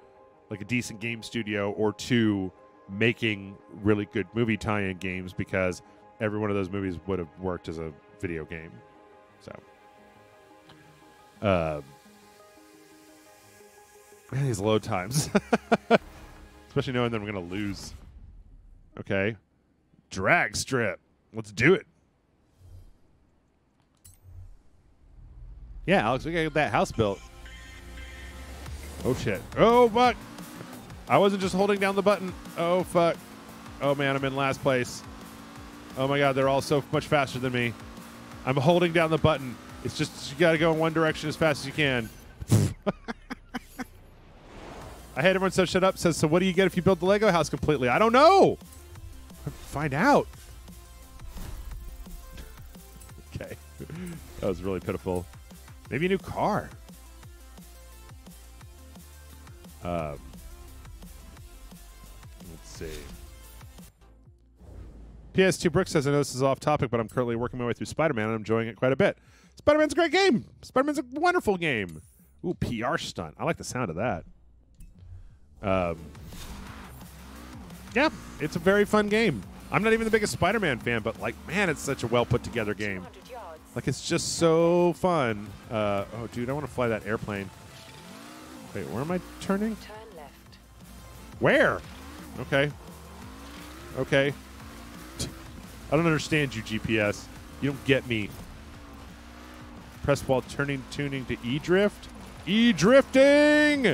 like a decent game studio or two making really good movie tie-in games, because every one of those movies would have worked as a video game. So these low times. Especially knowing that we're going to lose. Okay. Drag strip. Let's do it. Yeah, Alex, we got to get that house built. Oh, shit. Oh, fuck. I wasn't just holding down the button. Oh, fuck. Oh, man, I'm in last place. Oh, my God, they're all so much faster than me. I'm holding down the button. It's just you got to go in one direction as fast as you can. I had everyone so shut up. Says, so what do you get if you build the Lego house completely? I don't know. Find out. Okay. That was really pitiful. Maybe a new car. Let's see. PS2 Brooks says, I know this is off topic, but I'm currently working my way through Spider-Man and I'm enjoying it quite a bit. Spider-Man's a great game. Spider-Man's a wonderful game. Ooh, PR stunt. I like the sound of that. Yeah, it's a very fun game. I'm not even the biggest Spider-Man fan, but like, man, it's such a well put together game. Like, it's just so fun. Oh, dude, I want to fly that airplane. Wait, where am I turning? Turn left. Where? Okay. Okay. I don't understand you, GPS. You don't get me. Press while turning, tuning to E-drift. E-drifting!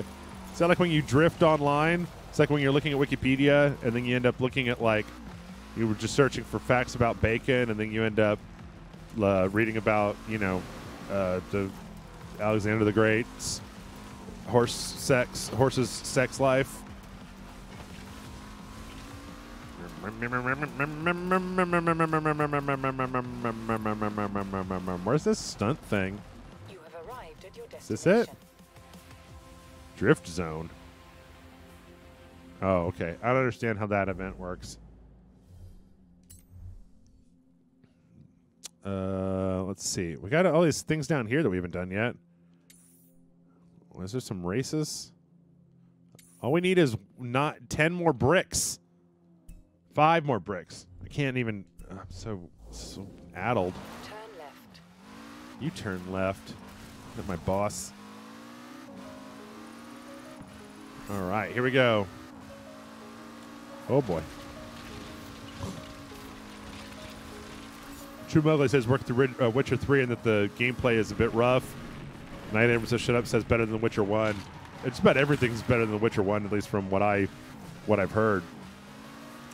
Is that like when you drift online? It's like when you're looking at Wikipedia and then you end up looking at, like, you were just searching for facts about bacon and then you end up reading about, you know, the Alexander the Great's horse's sex life. Where's this stunt thing? You have arrived at your destination. Is this it? Drift zone. Oh, okay. I don't understand how that event works. Let's see. We got all these things down here that we haven't done yet. Was there some races? All we need is not 10 more bricks. 5 more bricks. I can't even. I'm so addled. Turn left. You turn left. Look at my boss. All right, here we go. Oh boy. True Mowgli says work through Witcher 3 and that the gameplay is a bit rough. Night Amber says shut up says better than Witcher 1. It's about everything's better than Witcher 1, at least from what I've heard.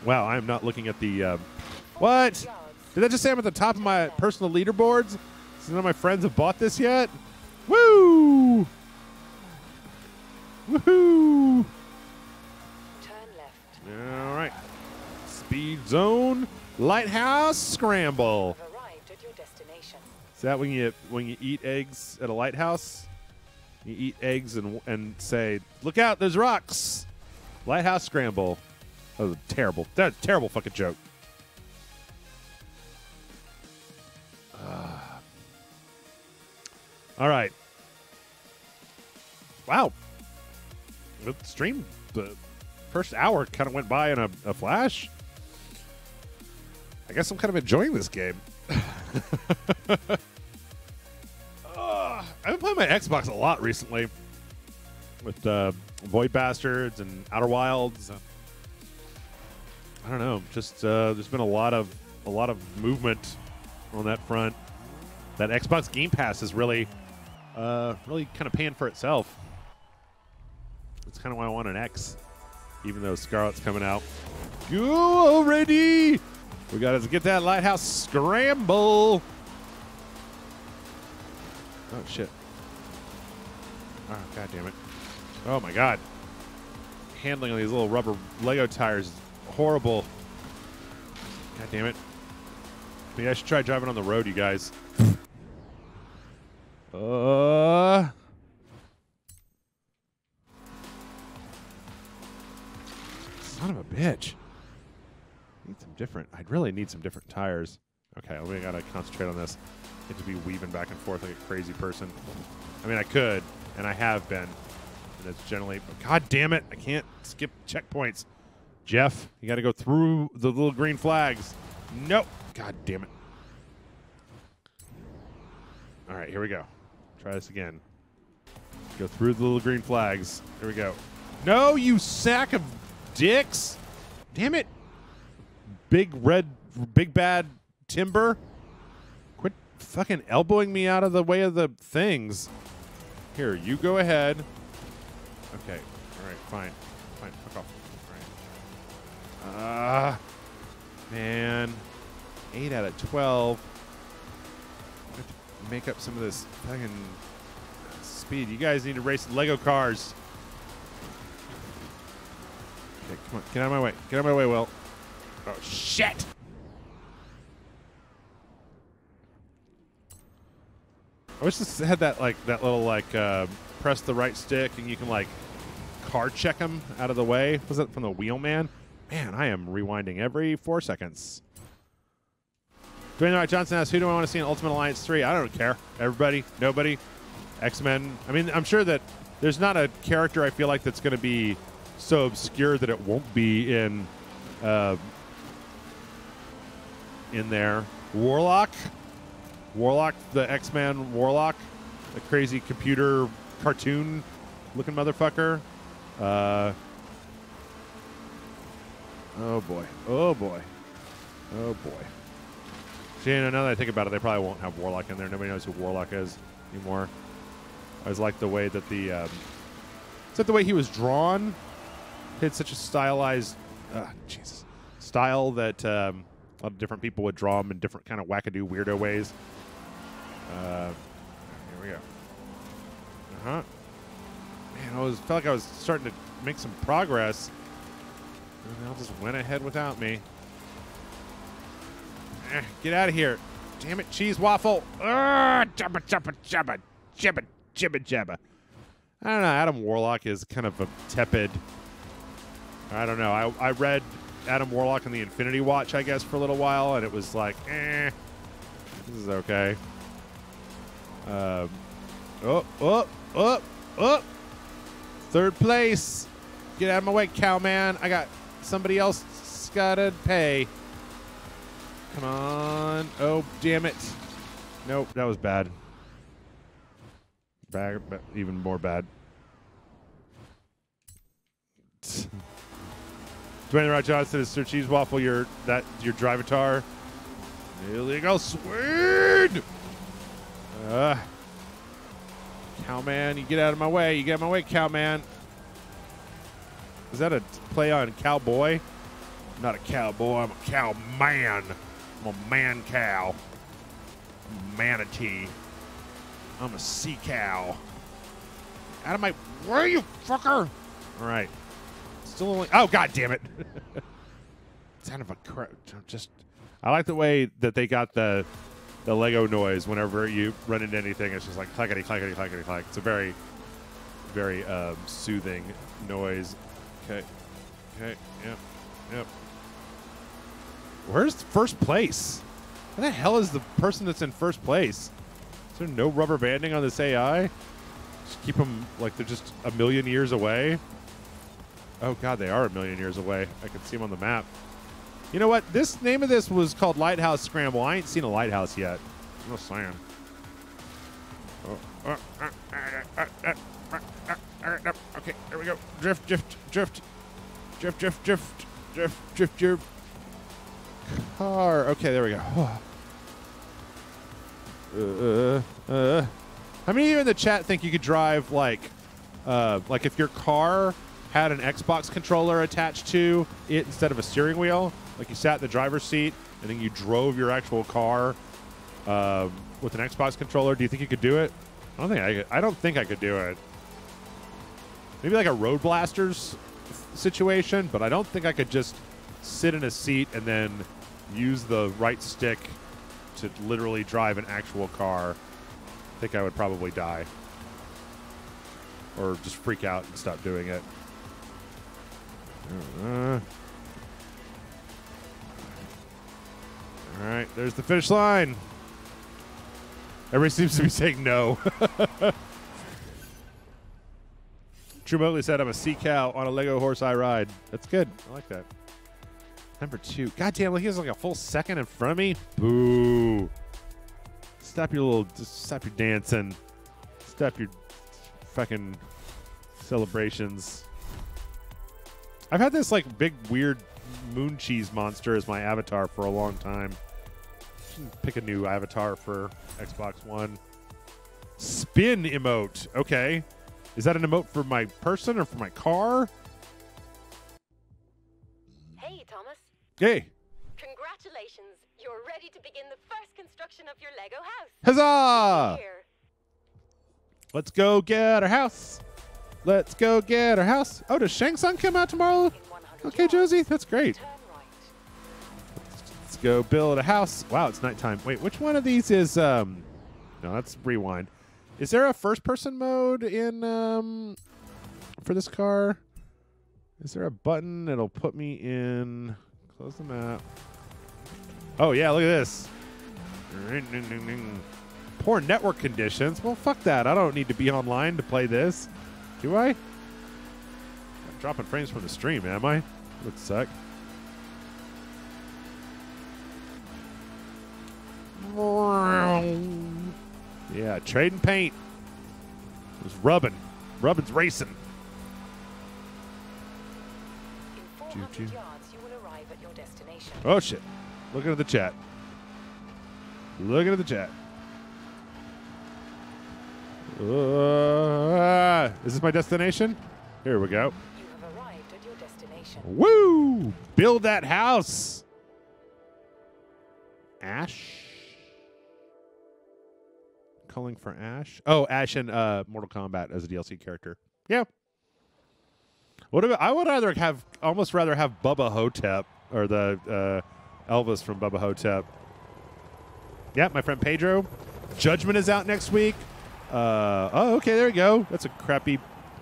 Wow, I am not looking at the... what? Did that just say I'm at the top of my personal leaderboards? So none of my friends have bought this yet? Woo! Woohoo! Turn left. All right. Speed zone. Lighthouse scramble. You have arrived at your destination. Is that when you eat eggs at a lighthouse? You eat eggs and say, "Look out! There's rocks." Lighthouse scramble. That was a terrible. That's a terrible fucking joke. All right. Wow. The stream, the first hour kind of went by in a flash. I guess I'm kind of enjoying this game. I've been playing my Xbox a lot recently with Void Bastards and Outer Wilds. I don't know. Just there's been a lot of movement on that front. That Xbox Game Pass is really kind of paying for itself. That's kind of why I want an X, even though Scarlet's coming out. Go already! We got to get that lighthouse scramble. Oh, shit. Oh, God damn it. Oh, my God. Handling on these little rubber Lego tires is horrible. God damn it. Maybe I should try driving on the road, you guys. Son of a bitch. Need some different. I'd really need some different tires. Okay, we gotta concentrate on this. Get to be weaving back and forth like a crazy person. I mean, I could, and I have been. And it's generally, God damn it, I can't skip checkpoints. Jeff, you gotta go through the little green flags. Nope. God damn it. All right, here we go. Try this again. Go through the little green flags. Here we go. No, you sack of dicks. Damn it. Big bad timber. Quit fucking elbowing me out of the way of the things. Here, you go ahead. Okay. All right, fine. Fine, fuck off. All right. Man. 8 out of 12. I have to make up some of this fucking speed. You guys need to race Lego cars. Okay, come on. Get out of my way. Get out of my way, Will. Oh, shit! I wish this had that, like, that little, like, press the right stick and you can, like, car check them out of the way. Was that from the Wheelman? Man, I am rewinding every 4 seconds. Dwayne Wright Johnson asks, who do I want to see in Ultimate Alliance 3? I don't care. Everybody, nobody, X-Men. I mean, I'm sure that there's not a character I feel like that's going to be so obscure that it won't be in there. Warlock? Warlock, the X-Man Warlock, the crazy computer cartoon looking motherfucker. Oh boy. Oh boy. Oh boy. See, you know, now that I think about it, they probably won't have Warlock in there. Nobody knows who Warlock is anymore. I always liked the way that the... Is that the way he was drawn? He had such a stylized... Jesus. Style that a lot of different people would draw him in different kind of wackadoo weirdo ways. Here we go. Uh-huh. Man, I felt like I was starting to make some progress. And they all just went ahead without me. Get out of here. Damn it, cheese waffle. Jabba, jabba, jabba. Jibba, jibba, jabba. I don't know. Adam Warlock is kind of a tepid. I don't know. I read Adam Warlock in the Infinity Watch, I guess, for a little while, and it was like, this is okay. Up, up, up, up. Third place. Get out of my way, cowman. I got somebody else got to pay. Come on. Oh, damn it. Nope, that was bad. Even more bad. Dwayne Rod Johnson is Sir Cheese Waffle, your drivatar. Illegal Swede! Cowman, you get out of my way. You get out of my way, cowman. Is that a play on cowboy? I'm not a cowboy. I'm a cowman. I'm a man cow. Manatee. I'm a sea cow. Out of my way, you fucker! All right. Still only. Oh, God damn it! Son of a crap. Just. I like the way that they got the Lego noise whenever you run into anything. It's just like clackety clackety clackety clack. It's a very, very soothing noise. Okay. Okay. Yep. Yep. Where's first place? Where the hell is the person that's in first place? Is there no rubber banding on this AI? Just keep them like they're just a million years away. Oh, God, they are a million years away. I can see them on the map. You know what? This name of this was called Lighthouse Scramble. I ain't seen a lighthouse yet. I'm just saying. Oh. Okay, there we go. Drift, drift, drift. Drift, drift, drift. Drift, drift your car. Okay, there we go. How many of you in the chat think you could drive, like, like if your car had an Xbox controller attached to it instead of a steering wheel, like you sat in the driver's seat and then you drove your actual car with an Xbox controller, do you think you could do it? I don't think I could do it. Maybe like a Road Blasters situation, but I don't think I could just sit in a seat and then use the right stick to literally drive an actual car. I think I would probably die. Or just freak out and stop doing it. All right, there's the finish line. Everybody seems to be saying no. Drew Motley said, I'm a sea cow on a Lego horse I ride. That's good. I like that. Number two. Goddamn, he has like a full second in front of me. Boo. Stop your dancing. Stop your fucking celebrations. I've had this like big weird moon cheese monster as my avatar for a long time. Pick a new avatar for Xbox One. Spin emote. Okay. Is that an emote for my person or for my car? Hey, Thomas. Hey. Congratulations. You're ready to begin the first construction of your Lego house. Huzzah! Here. Let's go get our house. Let's go get our house. Oh, does Shang Tsung come out tomorrow? Okay, Josie. That's great. Let's go build a house. Wow, it's nighttime. Wait, which one of these is... No, that's rewind. Is there a first-person mode in for this car? Is there a button that'll put me in? Close the map. Oh, yeah, look at this. Poor network conditions. Well, fuck that. I don't need to be online to play this. Do I? I'm dropping frames from the stream, am I? That would suck. Yeah, trading paint. It was rubbing. Rubbing's racing. In 400 yards, you will arrive at your destination. Oh, shit. Looking at the chat. Looking at the chat. Is this my destination? Here we go. You have arrived at your destination. Woo! Build that house. Ash? Calling for Ash. Oh, Ash in Mortal Kombat as a DLC character. Yeah. What about, I would either have almost rather have Bubba Hotep or the Elvis from Bubba Hotep. Yeah, My Friend Pedro. Judgment is out next week. Oh, okay, there we go. That's a crappy,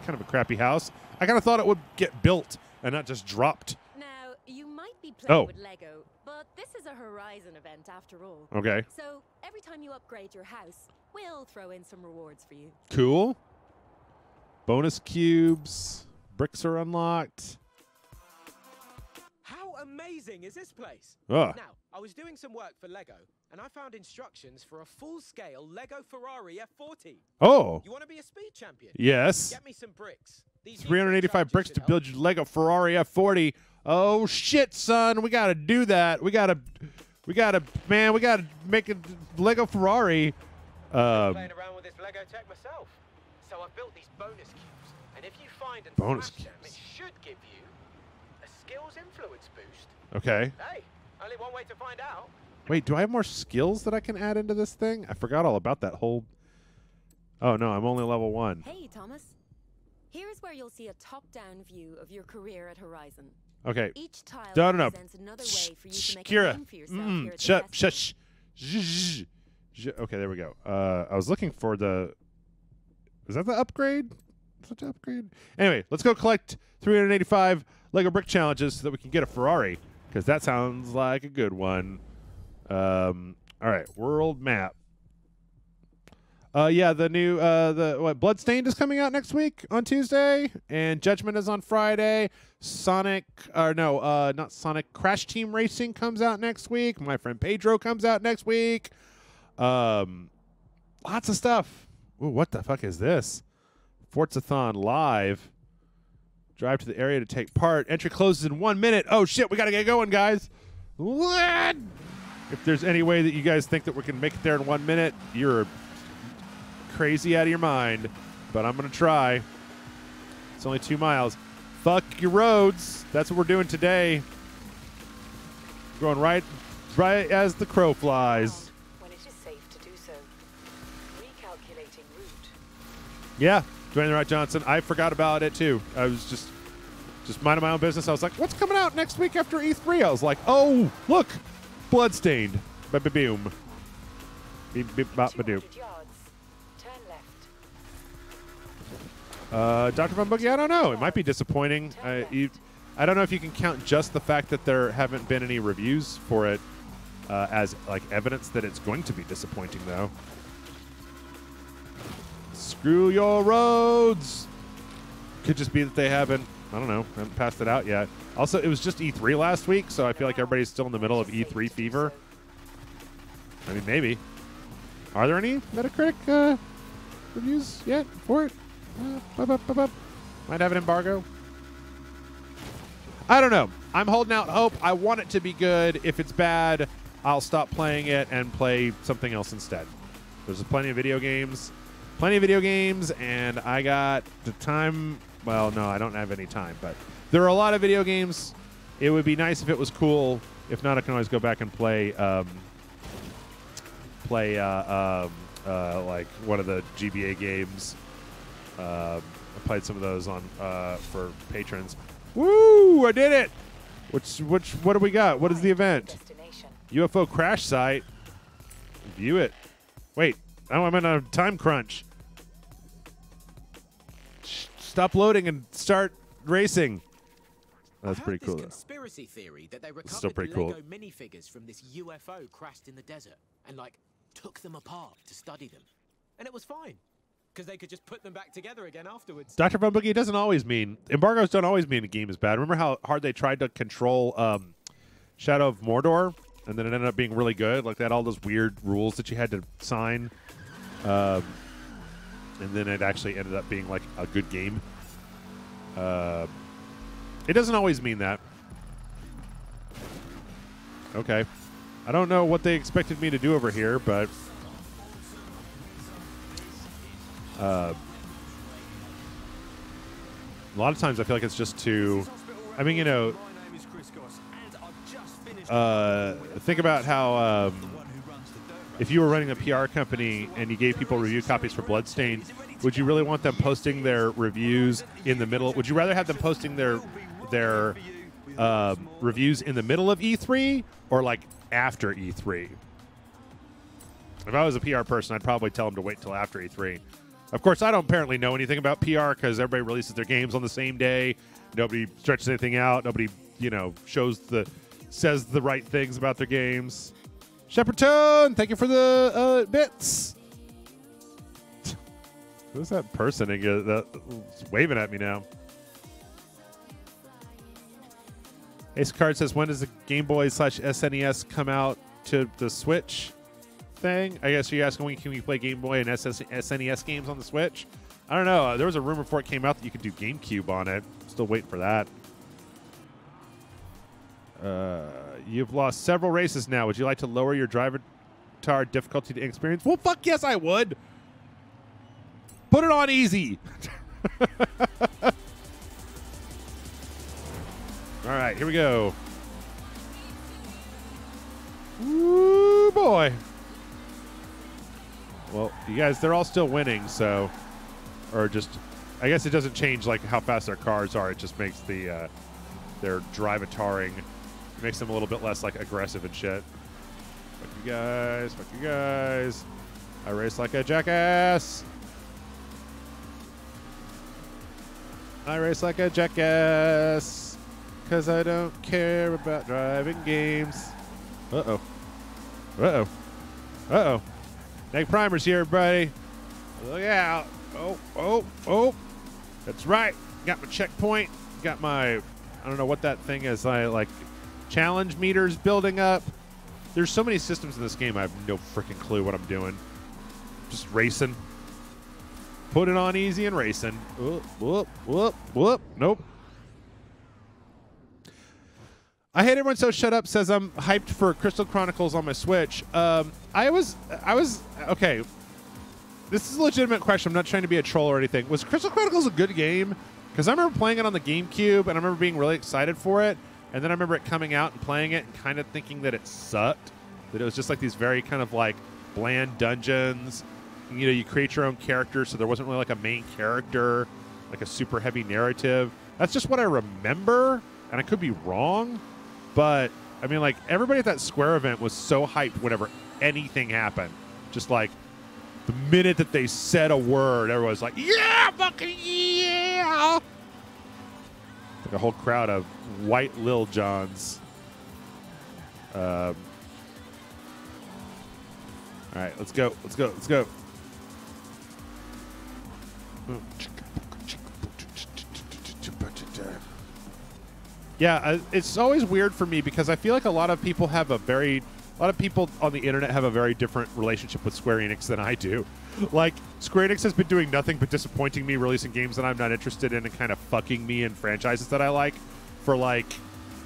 kind of a crappy house. I kind of thought it would get built and not just dropped. Now you might be playing with Lego, but this is a Horizon event after all. Okay. So every time you upgrade your house, we'll throw in some rewards for you. Cool. Bonus cubes. Bricks are unlocked. How amazing is this place? Now, I was doing some work for Lego, and I found instructions for a full-scale Lego Ferrari F40. Oh. You want to be a speed champion? Yes. Get me some bricks. These 385 bricks to build your Lego Ferrari F40. Oh, shit, son. We got to do that. We got to make a Lego Ferrari. I've been playing around with this Lego tech myself, so I built these bonus cubes, and if you find and smash them, it should give you a skills influence boost. Okay. Hey, only one way to find out. Wait, do I have more skills that I can add into this thing? I forgot all about that whole... Oh no, I'm only level 1. Hey, Thomas. Here's where you'll see a top-down view of your career at Horizon. Okay. Each tile represents another way for you to make a name for yourself here at the festival. Shh. Okay, there we go. I was looking for the... Is that the upgrade? Is that the upgrade? Anyway, let's go collect 385 Lego brick challenges so that we can get a Ferrari, because that sounds like a good one. All right, world map. Yeah, the new Bloodstained is coming out next week on Tuesday, and Judgment is on Friday. Crash Team Racing comes out next week. My Friend Pedro comes out next week. Lots of stuff. Ooh, what the fuck is this? Forzathon live. Drive to the area to take part. Entry closes in 1 minute. Oh shit, we gotta get going, guys. What? If there's any way that you guys think that we can make it there in 1 minute, you're crazy out of your mind. But I'm gonna try. It's only 2 miles. Fuck your roads. That's what we're doing today. Going right as the crow flies. When it is safe to do so. Recalculating route. Yeah, joining the right, Johnson. I forgot about it too. I was just minding my own business. I was like, what's coming out next week after E3? I was like, oh, look, Bloodstained. Ba-ba-boom. Beep, beep, bop, ba-doop. Dr. Von Boogie, I don't know. It might be disappointing. I don't know if you can count just the fact that there haven't been any reviews for it as like evidence that it's going to be disappointing, though. Screw your roads. Could just be that they haven't. I don't know. I haven't passed it out yet. Also, it was just E3 last week, so I feel like everybody's still in the middle of E3 fever. I mean, maybe. Are there any Metacritic reviews yet for it? Might have an embargo. I don't know. I'm holding out hope. I want it to be good. If it's bad, I'll stop playing it and play something else instead. There's plenty of video games. Plenty of video games, and I got the time. Well, no, I don't have any time, but there are a lot of video games. It would be nice if it was cool. If not, I can always go back and play like one of the GBA games. I played some of those on for patrons. Woo! I did it. What do we got? What is the event? UFO crash site. View it. Wait. Oh, I'm in a time crunch. Stop loading and start racing. That's pretty cool. Conspiracy theory that they recovered still pretty cool. Lego minifigures from this UFO crashed in the desert and like took them apart to study them, and it was fine. Because they could just put them back together again afterwards. Dr. Von Boogie doesn't always mean... Embargoes don't always mean a game is bad. Remember how hard they tried to control Shadow of Mordor? And then it ended up being really good. Like, they had all those weird rules that you had to sign. And then it actually ended up being, like, a good game. It doesn't always mean that. Okay. I don't know what they expected me to do over here, but... a lot of times I feel like it's just too, I mean, you know, think about how if you were running a PR company and you gave people review copies for Bloodstained, would you really want them posting their reviews in the middle? Would you rather have them posting their reviews in the middle of E3 or like after E3? If I was a PR person, I'd probably tell them to wait till after E3. Of course, I don't apparently know anything about PR because everybody releases their games on the same day. Nobody stretches anything out. Nobody, you know, says the right things about their games. Shepperton, thank you for the bits. Who's that person that's waving at me now? Ace Card says, when does the Game Boy /SNES come out to the Switch? Thing. I guess you're asking, can we play Game Boy and SNES games on the Switch? I don't know. There was a rumor before it came out that you could do GameCube on it. Still waiting for that. You've lost several races now. Would you like to lower your driver tar difficulty to experience? Well, fuck yes, I would. Put it on easy. All right, here we go. Ooh, boy. Well, you guys, they're all still winning, so... Or just... I guess it doesn't change, like, how fast their cars are. It just makes the... their drive-a-tarring... makes them a little bit less, like, aggressive and shit. Fuck you guys. Fuck you guys. I race like a jackass. I race like a jackass. 'Cause I don't care about driving games. Uh-oh. Uh-oh. Uh-oh. Neg Primer's here, everybody. Look out. Oh, oh, oh. That's right. Got my checkpoint. Got my, I don't know what that thing is. I like challenge meters building up. There's so many systems in this game. I have no freaking clue what I'm doing. Just racing. Put it on easy and racing. Whoop, whoop, whoop, whoop. Nope. I hate everyone so shut up says I'm hyped for Crystal Chronicles on my Switch. I was okay. This is a legitimate question. I'm not trying to be a troll or anything. Was Crystal Chronicles a good game? Because I remember playing it on the GameCube, and I remember being really excited for it. And then I remember it coming out and playing it and kind of thinking that it sucked. That it was just like these very kind of like bland dungeons. You know, you create your own character, so there wasn't really like a main character, like a super heavy narrative. That's just what I remember, and I could be wrong. But, I mean, like, everybody at that Square event was so hyped whenever anything happened. Just like, the minute that they said a word, everyone was like, yeah, fucking yeah! Like a whole crowd of white Lil Johns. All right, let's go. Let's go. Let's go. Yeah, it's always weird for me because I feel like a lot of people on the internet have a very different relationship with Square Enix than I do. Like, Square Enix has been doing nothing but disappointing me, releasing games that I'm not interested in and kind of fucking me in franchises that I like for like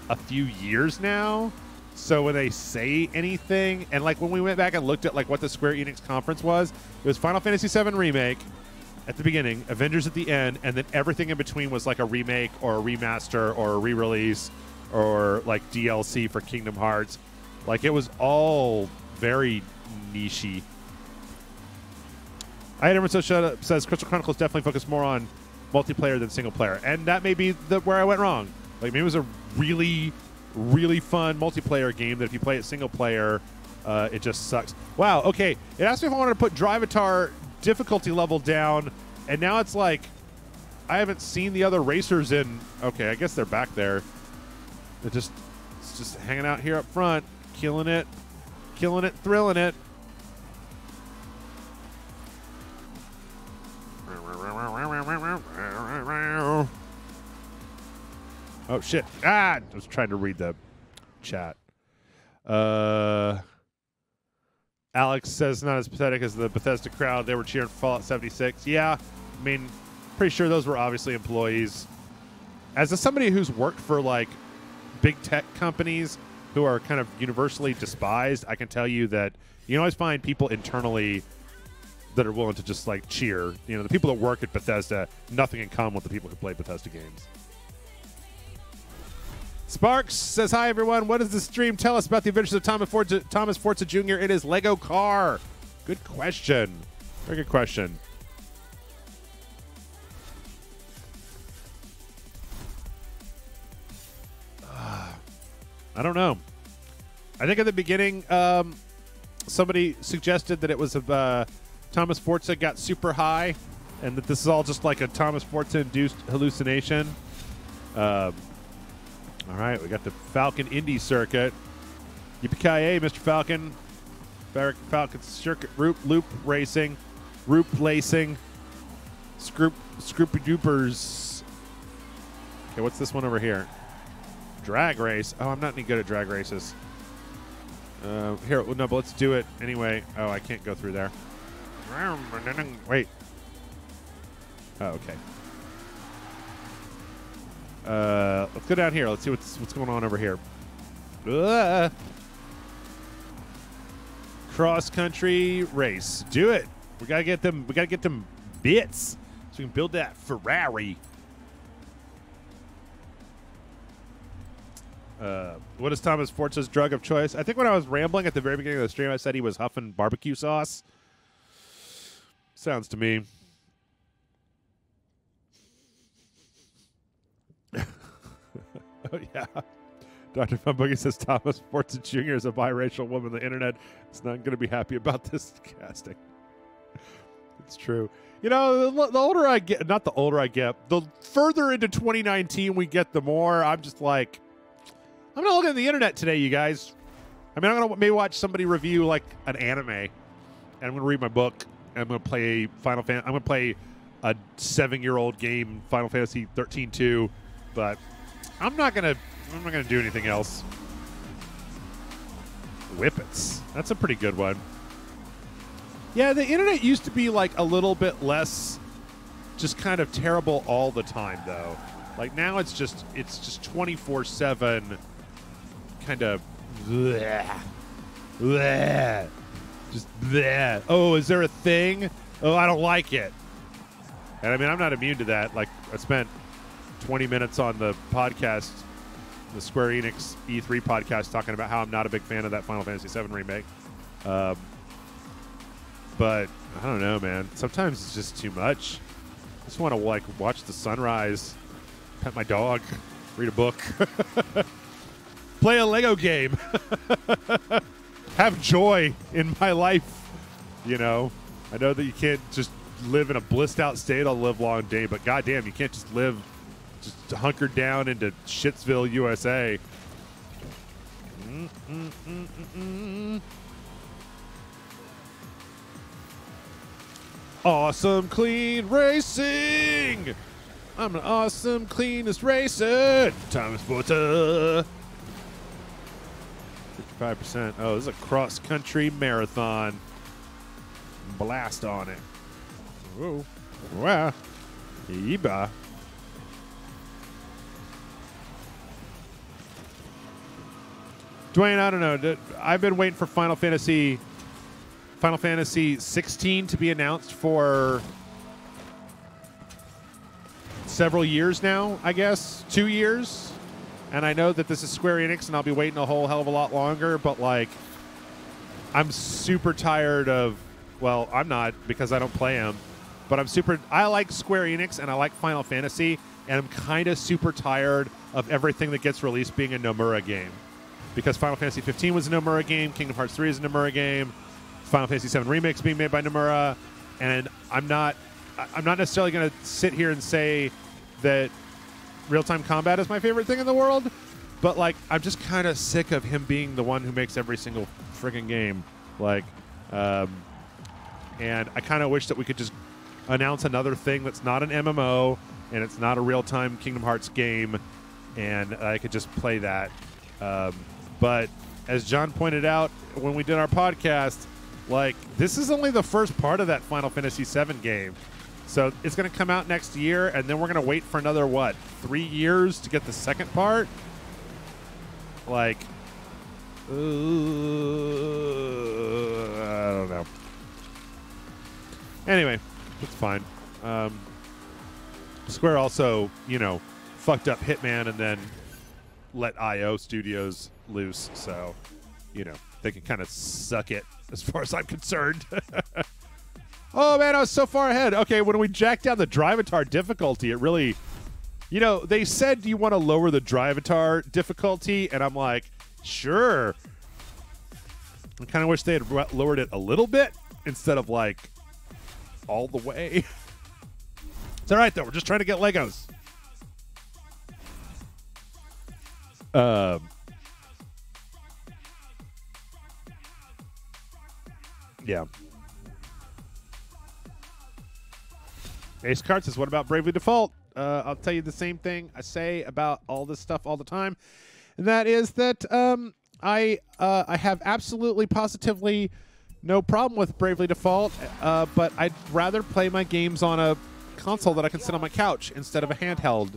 a few years now. So when they say anything, and like when we went back and looked at like what the Square Enix conference was, it was Final Fantasy VII Remake at the beginning, Avengers at the end, and then everything in between was like a remake or a remaster or a re-release or like DLC for Kingdom Hearts. Like it was all very nichey. I had everyone so shut up. Says Crystal Chronicles definitely focused more on multiplayer than single player, and that may be where I went wrong. Like maybe it was a really fun multiplayer game that if you play it single player, it just sucks. Wow, okay. It asked me if I wanted to put Drivatar difficulty level down, and now it's like, I haven't seen the other racers in, okay, I guess they're back there. They're just, it's just hanging out here up front, killing it, thrilling it. Oh, shit. Ah! I was trying to read the chat. Alex says not as pathetic as the Bethesda crowd. They were cheering for Fallout 76. Yeah, I mean, pretty sure those were obviously employees. As somebody who's worked for, like, big tech companies who are kind of universally despised, I can tell you that you can always find people internally that are willing to just, like, cheer. You know, the people that work at Bethesda, nothing in common with the people who play Bethesda games. Sparks says, hi, everyone. What does the stream tell us about the adventures of Thomas Forza Jr. in his Lego car? Good question. Very good question. I don't know. I think at the beginning, somebody suggested that it was Thomas Forza got super high and that this is all just like a Thomas Forza-induced hallucination. All right, we got the Falcon Indy circuit. Yippee-ki-yay, Mr. Falcon. Falcon circuit loop racing. Roop lacing. Scroopy-doopers. Okay, what's this one over here? Drag race. Oh, I'm not any good at drag races. Here, no, but let's do it anyway. Oh, I can't go through there. Wait. Oh, okay. Let's go down here. Let's see what's going on over here. Cross country race. Do it. We gotta get them. We gotta get them bits so we can build that Ferrari. What is Thomas Forza's drug of choice? I think when I was rambling at the very beginning of the stream, I said he was huffing barbecue sauce. Sounds to me. Oh, yeah. Dr. Funboogie says Thomas Forza Jr. is a biracial woman. The internet is not going to be happy about this casting. It's true. You know, the older I get, not the older I get, the further into 2019 we get, the more I'm just like, I'm not looking at the internet today, you guys. I mean, I'm going to maybe watch somebody review like an anime, and I'm going to read my book, and I'm going to play Final Fantasy. I'm going to play a 7-year-old game, Final Fantasy 13-2, but I'm not gonna do anything else. Whippets. That's a pretty good one. Yeah, the internet used to be like a little bit less just kind of terrible all the time though. Like now it's just 24/7 kind of bleh, bleh, just bleh. Oh, is there a thing? Oh, I don't like it. And I mean, I'm not immune to that. Like I spent 20 minutes on the podcast, the Square Enix E3 podcast, talking about how I'm not a big fan of that Final Fantasy VII Remake. But I don't know, man. Sometimes it's just too much. I just want to like watch the sunrise, pet my dog, read a book, play a Lego game, have joy in my life. You know, I know that you can't just live in a blissed out state all live long day, but goddamn, you can't just live just hunkered down into Shitsville, USA. Awesome clean racing. I'm an awesome cleanest racer. Thomas Porter. 55%. Oh, this is a cross country marathon. Blast on it. Whoa. Wow. Yeeba. Dwayne, I don't know. I've been waiting for Final Fantasy 16 to be announced for several years now, I guess. 2 years. And I know that this is Square Enix, and I'll be waiting a whole hell of a lot longer, but, like, I'm super tired of... Well, I'm not, because I don't play them. But I'm super... I like Square Enix, and I like Final Fantasy, and I'm kind of super tired of everything that gets released being a Nomura game. Because Final Fantasy 15 was a Nomura game, Kingdom Hearts 3 is a Nomura game, Final Fantasy 7 Remake's being made by Nomura, and I'm not necessarily going to sit here and say that real-time combat is my favorite thing in the world, but like I'm just kind of sick of him being the one who makes every single friggin' game. Like, and I kind of wish that we could just announce another thing that's not an MMO and it's not a real-time Kingdom Hearts game, and I could just play that. But as John pointed out when we did our podcast, like this is only the first part of that Final Fantasy VII game. So it's going to come out next year, and then we're going to wait for another, what, 3 years to get the second part? Like, I don't know. Anyway, it's fine. Square also, you know, fucked up Hitman and then let IO Studios loose, so, you know, they can kind of suck it as far as I'm concerned. Oh, man, I was so far ahead. Okay, when we jacked down the Drivatar difficulty, it really... You know, they said you want to lower the Drivatar difficulty, and I'm like, sure. I kind of wish they had lowered it a little bit instead of, like, all the way. It's all right, though. We're just trying to get Legos. Yeah. Ace Card says, what about Bravely Default? I'll tell you the same thing I say about all this stuff all the time. And that is that I have absolutely positively no problem with Bravely Default, but I'd rather play my games on a console that I can sit on my couch instead of a handheld.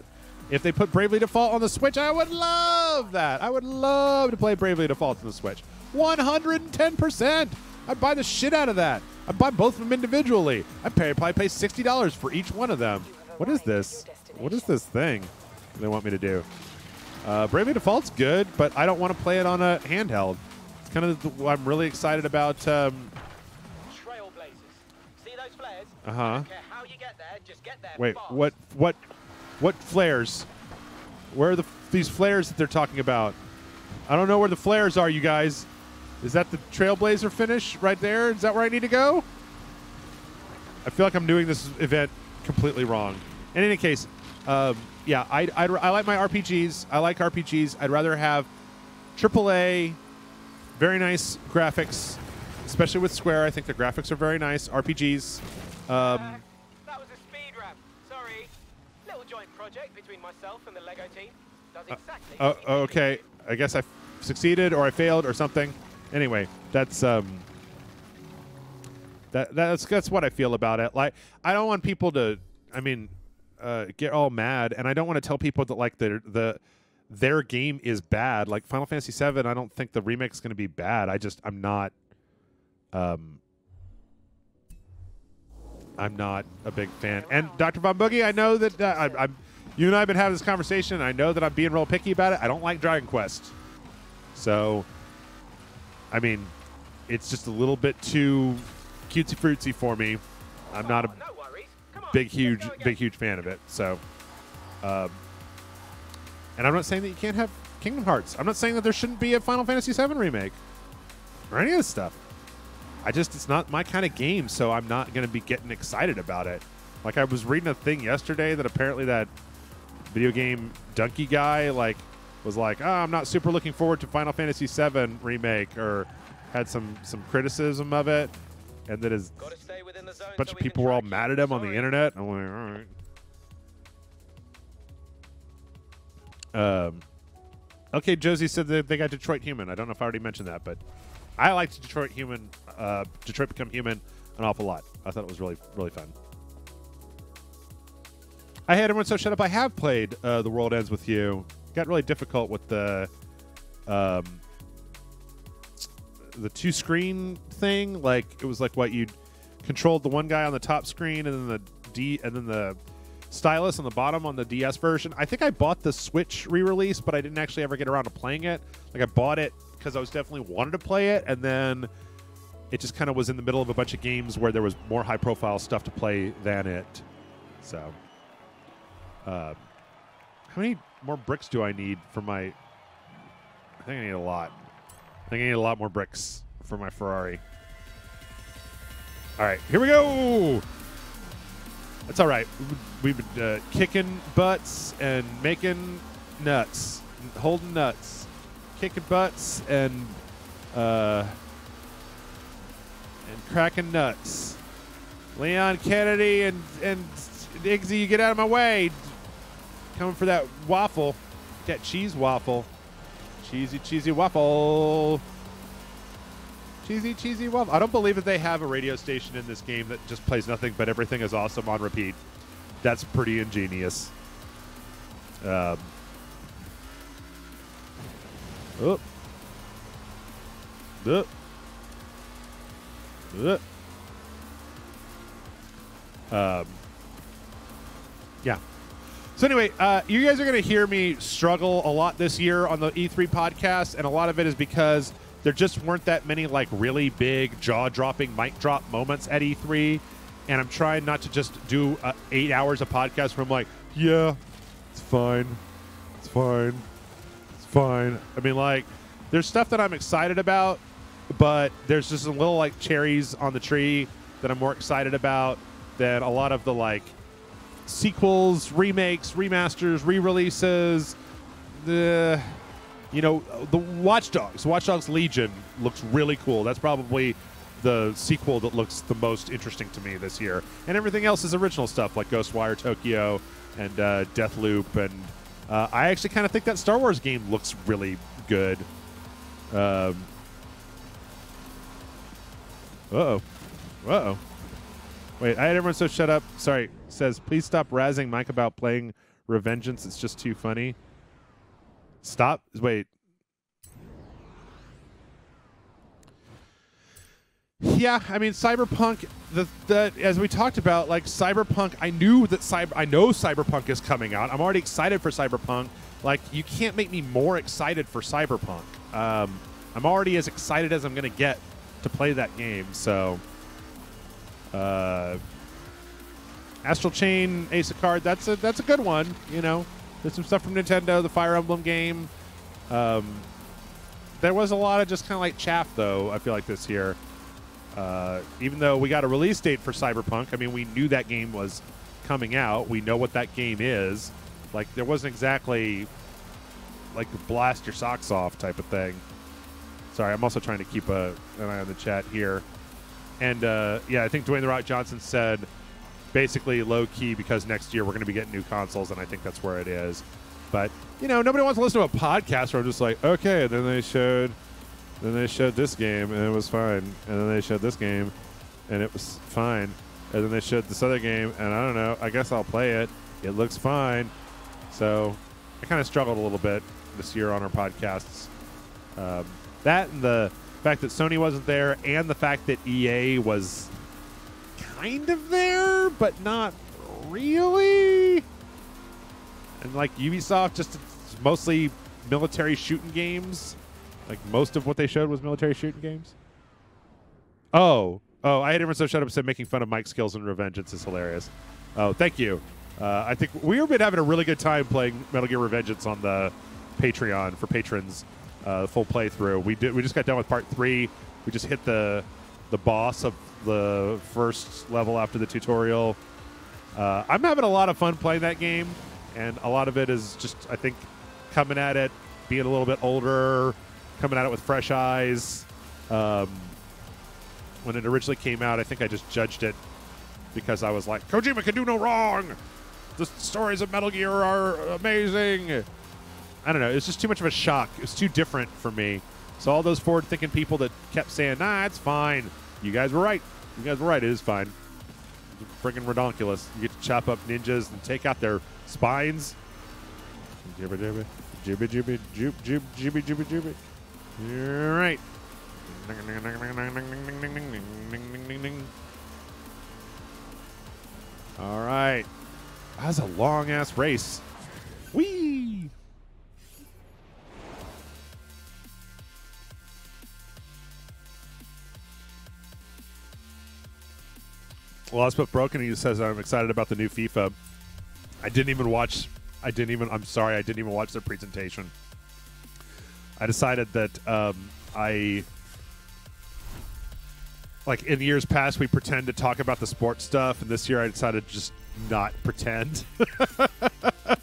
If they put Bravely Default on the Switch, I would love that. I would love to play Bravely Default on the Switch. 110%. I'd buy the shit out of that. I'd buy both of them individually. I'd probably pay $60 for each one of them. What is this? What is this thing they want me to do? Bravely Default's good, but I don't want to play it on a handheld. It's kind of what I'm really excited about. See those flares? Uh-huh. Wait, what flares? Where are these flares that they're talking about? I don't know where the flares are, you guys. Is that the Trailblazer finish right there? Is that where I need to go? I feel like I'm doing this event completely wrong. In any case, yeah, I like my RPGs. I like RPGs. I'd rather have AAA, very nice graphics, especially with Square. I think the graphics are very nice. RPGs. That was a speed ramp. Sorry. Little joint project between myself and the Lego team. Does exactly. Okay. I guess I succeeded or I failed or something. Anyway, that's what I feel about it. Like, I don't want people to, I mean, get all mad, and I don't want to tell people that like their game is bad. Like Final Fantasy VII, I don't think the remake is going to be bad. I'm not a big fan. And Dr. Von Boogie, I know that You and I have been having this conversation, and I know that I'm being real picky about it. I don't like Dragon Quest. So, I mean, it's just a little bit too cutesy-fruitsy for me. I'm not a big, huge fan of it. So, and I'm not saying that you can't have Kingdom Hearts. I'm not saying that there shouldn't be a Final Fantasy VII Remake or any of this stuff. I just, it's not my kind of game, so I'm not going to be getting excited about it. Like, I was reading a thing yesterday that apparently that video game donkey guy, like, was like, oh, I'm not super looking forward to Final Fantasy VII Remake, or had some criticism of it, and that is a bunch of people were all mad at him on the internet. I'm like, all right. Okay, Josie said that they got Detroit Human. I don't know if I already mentioned that, but I liked Detroit Human, Detroit Become Human, an awful lot. I thought it was really, really fun. I had everyone so shut up. I have played The World Ends With You. It got really difficult with the two screen thing. Like, it was like what you controlled the one guy on the top screen, and then the stylus on the bottom on the DS version. I think I bought the Switch re-release, but I didn't actually ever get around to playing it. Like, I bought it because I was definitely wanted to play it, and then it just kind of was in the middle of a bunch of games where there was more high profile stuff to play than it. So. How many more bricks do I need for my... I think I need a lot. I think I need a lot more bricks for my Ferrari. All right, here we go! That's all right. We've been kicking butts and making nuts. Holding nuts. Kicking butts and cracking nuts. Leon Kennedy and Iggy, you get out of my way! Coming for that waffle, that cheese waffle, cheesy, cheesy waffle, cheesy, cheesy waffle. I don't believe that they have a radio station in this game that just plays nothing but everything is awesome on repeat. That's pretty ingenious. Oh. Yeah. So anyway, you guys are going to hear me struggle a lot this year on the E3 podcast, and a lot of it is because there just weren't that many like really big jaw-dropping mic drop moments at E3, and I'm trying not to just do 8 hours of podcast where I'm like, yeah, it's fine, it's fine, it's fine. I mean, like, there's stuff that I'm excited about, but there's just a little like cherries on the tree that I'm more excited about than a lot of the like sequels, remakes, remasters, re-releases. The, you know, the Watch Dogs Legion looks really cool. That's probably the sequel that looks the most interesting to me this year. And everything else is original stuff like Ghostwire Tokyo and Deathloop. And I actually kind of think that Star Wars game looks really good. Uh-oh. Uh-oh. Wait, I had everyone so shut up. Sorry. Says, please stop razzing Mike about playing Revengeance. It's just too funny. Stop. Wait. Yeah, I mean, Cyberpunk, the as we talked about, like, Cyberpunk, I know Cyberpunk is coming out. I'm already excited for Cyberpunk. Like, you can't make me more excited for Cyberpunk. I'm already as excited as I'm going to get to play that game, so... Astral Chain, Ace of Card, that's a good one, you know. There's some stuff from Nintendo, the Fire Emblem game. There was a lot of just kind of like chaff, though, I feel like this year. Even though we got a release date for Cyberpunk, I mean, we knew that game was coming out. We know what that game is. Like, there wasn't exactly like the blast your socks off type of thing. Sorry, I'm also trying to keep an eye on the chat here. And, yeah, I think Dwayne The Rock Johnson said... basically low-key because next year we're going to be getting new consoles, and I think that's where it is. But, you know, nobody wants to listen to a podcast where I'm just like, okay, and then they showed this game, and it was fine. And then they showed this game, and it was fine. And then they showed this other game, and I don't know, I guess I'll play it. It looks fine. So I kind of struggled a little bit this year on our podcasts. That and the fact that Sony wasn't there, and the fact that EA was... kind of there, but not really. And like Ubisoft, just it's mostly military shooting games. Like most of what they showed was military shooting games. Oh, I had everyone so shut up and said making fun of Mike's skills and Revengeance is hilarious. Oh, thank you. I think we've been having a really good time playing Metal Gear Revengeance on the Patreon for patrons. Full playthrough. We just got done with part 3. We just hit the boss of the first level after the tutorial. I'm having a lot of fun playing that game, and a lot of it is just, I think, coming at it, being a little bit older, coming at it with fresh eyes. When it originally came out, I think I just judged it because I was like, Kojima can do no wrong! The stories of Metal Gear are amazing! I don't know. It was just too much of a shock. It was too different for me. So all those forward-thinking people that kept saying, nah, it's fine. You guys were right. You guys were right. It is fine. Friggin' redonkulous. You get to chop up ninjas and take out their spines. Jibba jibba. Jibba jibba. Jib jib jibba jibba jibba. All right. All right. That was a long-ass race. Whee! Well, Elspeth Broken, he says, I'm excited about the new FIFA. I'm sorry, I didn't even watch their presentation. I decided that like in years past, we pretend to talk about the sports stuff, and this year I decided to just not pretend. All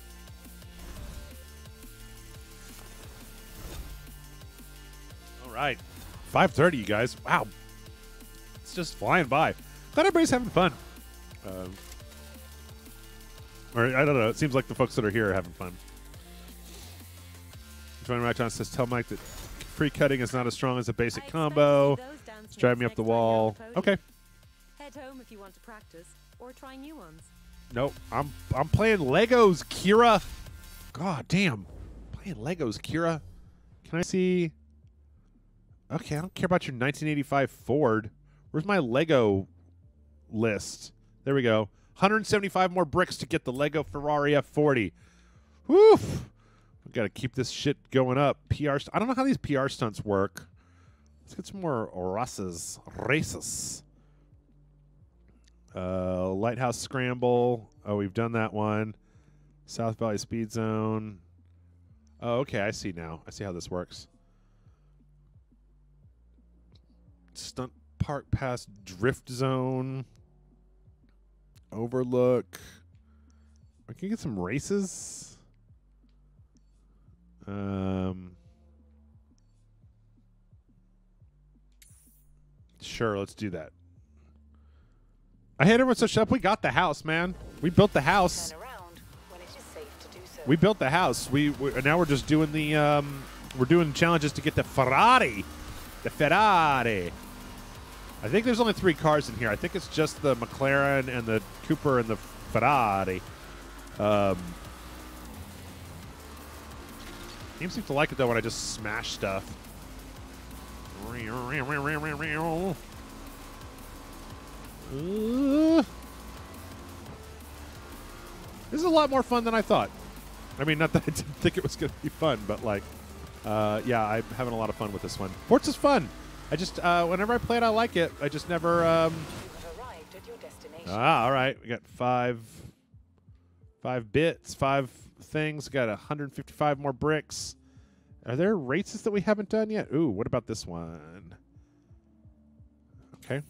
right, 5:30, you guys. Wow, it's just flying by. Glad everybody's having fun. Or I don't know. It seems like the folks that are here are having fun. Johnny Rackton says, tell Mike that free cutting is not as strong as a basic combo. It's driving me up the wall. Okay. Head home if you want to practice or try new ones. Nope. I'm playing Legos, Kira. God damn. Playing Legos, Kira. Can I see? Okay, I don't care about your 1985 Ford. Where's my Lego list? There we go. 175 more bricks to get the Lego Ferrari F40. Woof! We gotta keep this shit going up. I don't know how these PR stunts work. Let's get some more races. Lighthouse Scramble. Oh, we've done that one. South Valley Speed Zone. Oh, okay. I see now. I see how this works. Stunt Park Pass Drift Zone. Overlook. We can get some races. Sure, let's do that. I hate everyone so shut up. We got the house, man. We built the house. Turn around when it is safe to do so. We built the house. Now we're just doing the we're doing challenges to get the Ferrari. The Ferrari. I think there's only 3 cars in here. I think it's just the McLaren and the Cooper and the Ferrari. Game seems to like it, though, when I just smash stuff. This is a lot more fun than I thought. I mean, not that I didn't think it was going to be fun, but, like, yeah, I'm having a lot of fun with this one. Forza's fun. I just, whenever I play it, I like it. I just never, You have arrived at your destination. Ah, all right. We got 5 bits, 5 things. We got 155 more bricks. Are there races that we haven't done yet? Ooh, what about this one? Okay.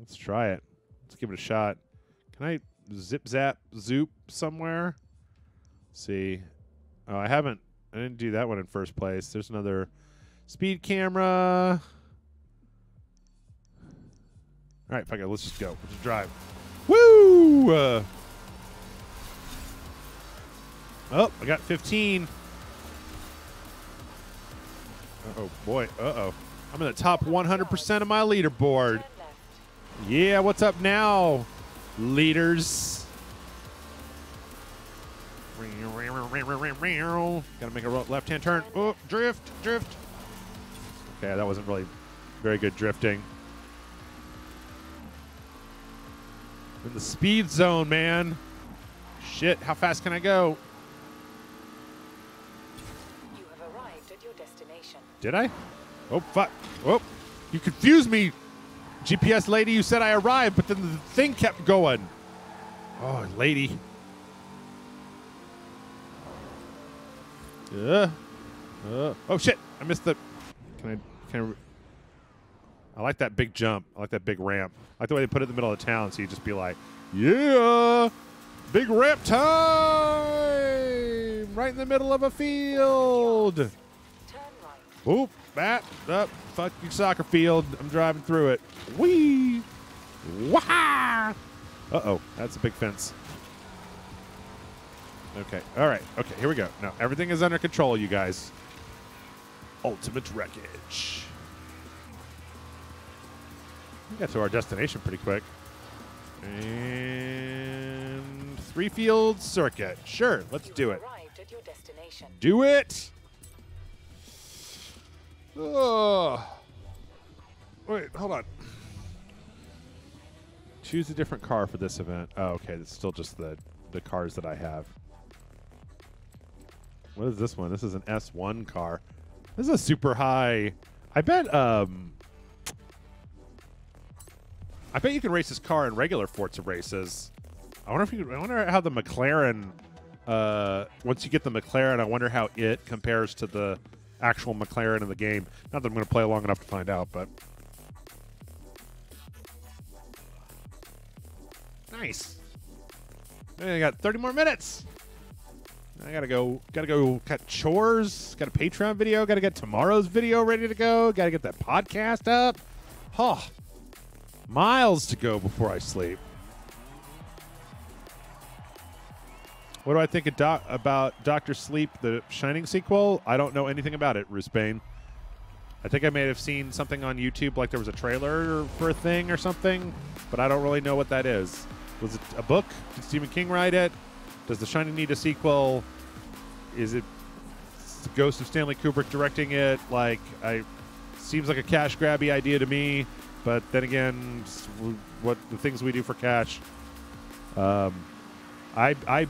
Let's try it. Let's give it a shot. Can I zip, zap, zoop somewhere? Let's see. Oh, I didn't do that one in first place. There's another speed camera. All right, fuck it. Let's just go. Let's just drive. Woo! Oh, I got 15. Oh, boy. Uh-oh. I'm in the top 100% of my leaderboard. Yeah, what's up now, leaders? Got to make a left-hand turn. Oh, drift, drift. Okay, that wasn't really very good drifting. In the speed zone, man. Shit, how fast can I go? destination. Did I? Oh, fuck. Oh, you confused me, GPS lady. You said I arrived, but then the thing kept going. Oh, lady. Oh, shit. I missed the... I like that big jump. I like that big ramp. I like the way they put it in the middle of the town, so you just be like, yeah, big ramp time! Right in the middle of a field! Oop, bat, up, fucking soccer field. I'm driving through it. Whee! Wah! Uh-oh, that's a big fence. Okay, all right. Okay, here we go. Now, everything is under control, you guys. Ultimate wreckage. We got to our destination pretty quick. And three-field circuit. Sure, let's do it. Do it! Oh. Wait, hold on. Choose a different car for this event. Oh, okay, it's still just the cars that I have. What is this one? This is an S1 car. This is a super high. I bet you can race this car in regular Forza races. I wonder how the McLaren. Once you get the McLaren, I wonder how it compares to the actual McLaren in the game. Not that I'm going to play long enough to find out, but nice. I got 30 more minutes. I gotta go. Got chores. Got a Patreon video. Gotta get tomorrow's video ready to go. Gotta get that podcast up. Oh, miles to go before I sleep. What do I think about Dr. Sleep, the Shining sequel? I don't know anything about it, Rusbane. I think I may have seen something on YouTube, like there was a trailer for a thing or something, but I don't really know what that is. Was it a book? Did Stephen King write it? Does The Shining need a sequel? Is it the ghost of Stanley Kubrick directing it? Like, seems like a cash grabby idea to me, but then again, what the things we do for cash. I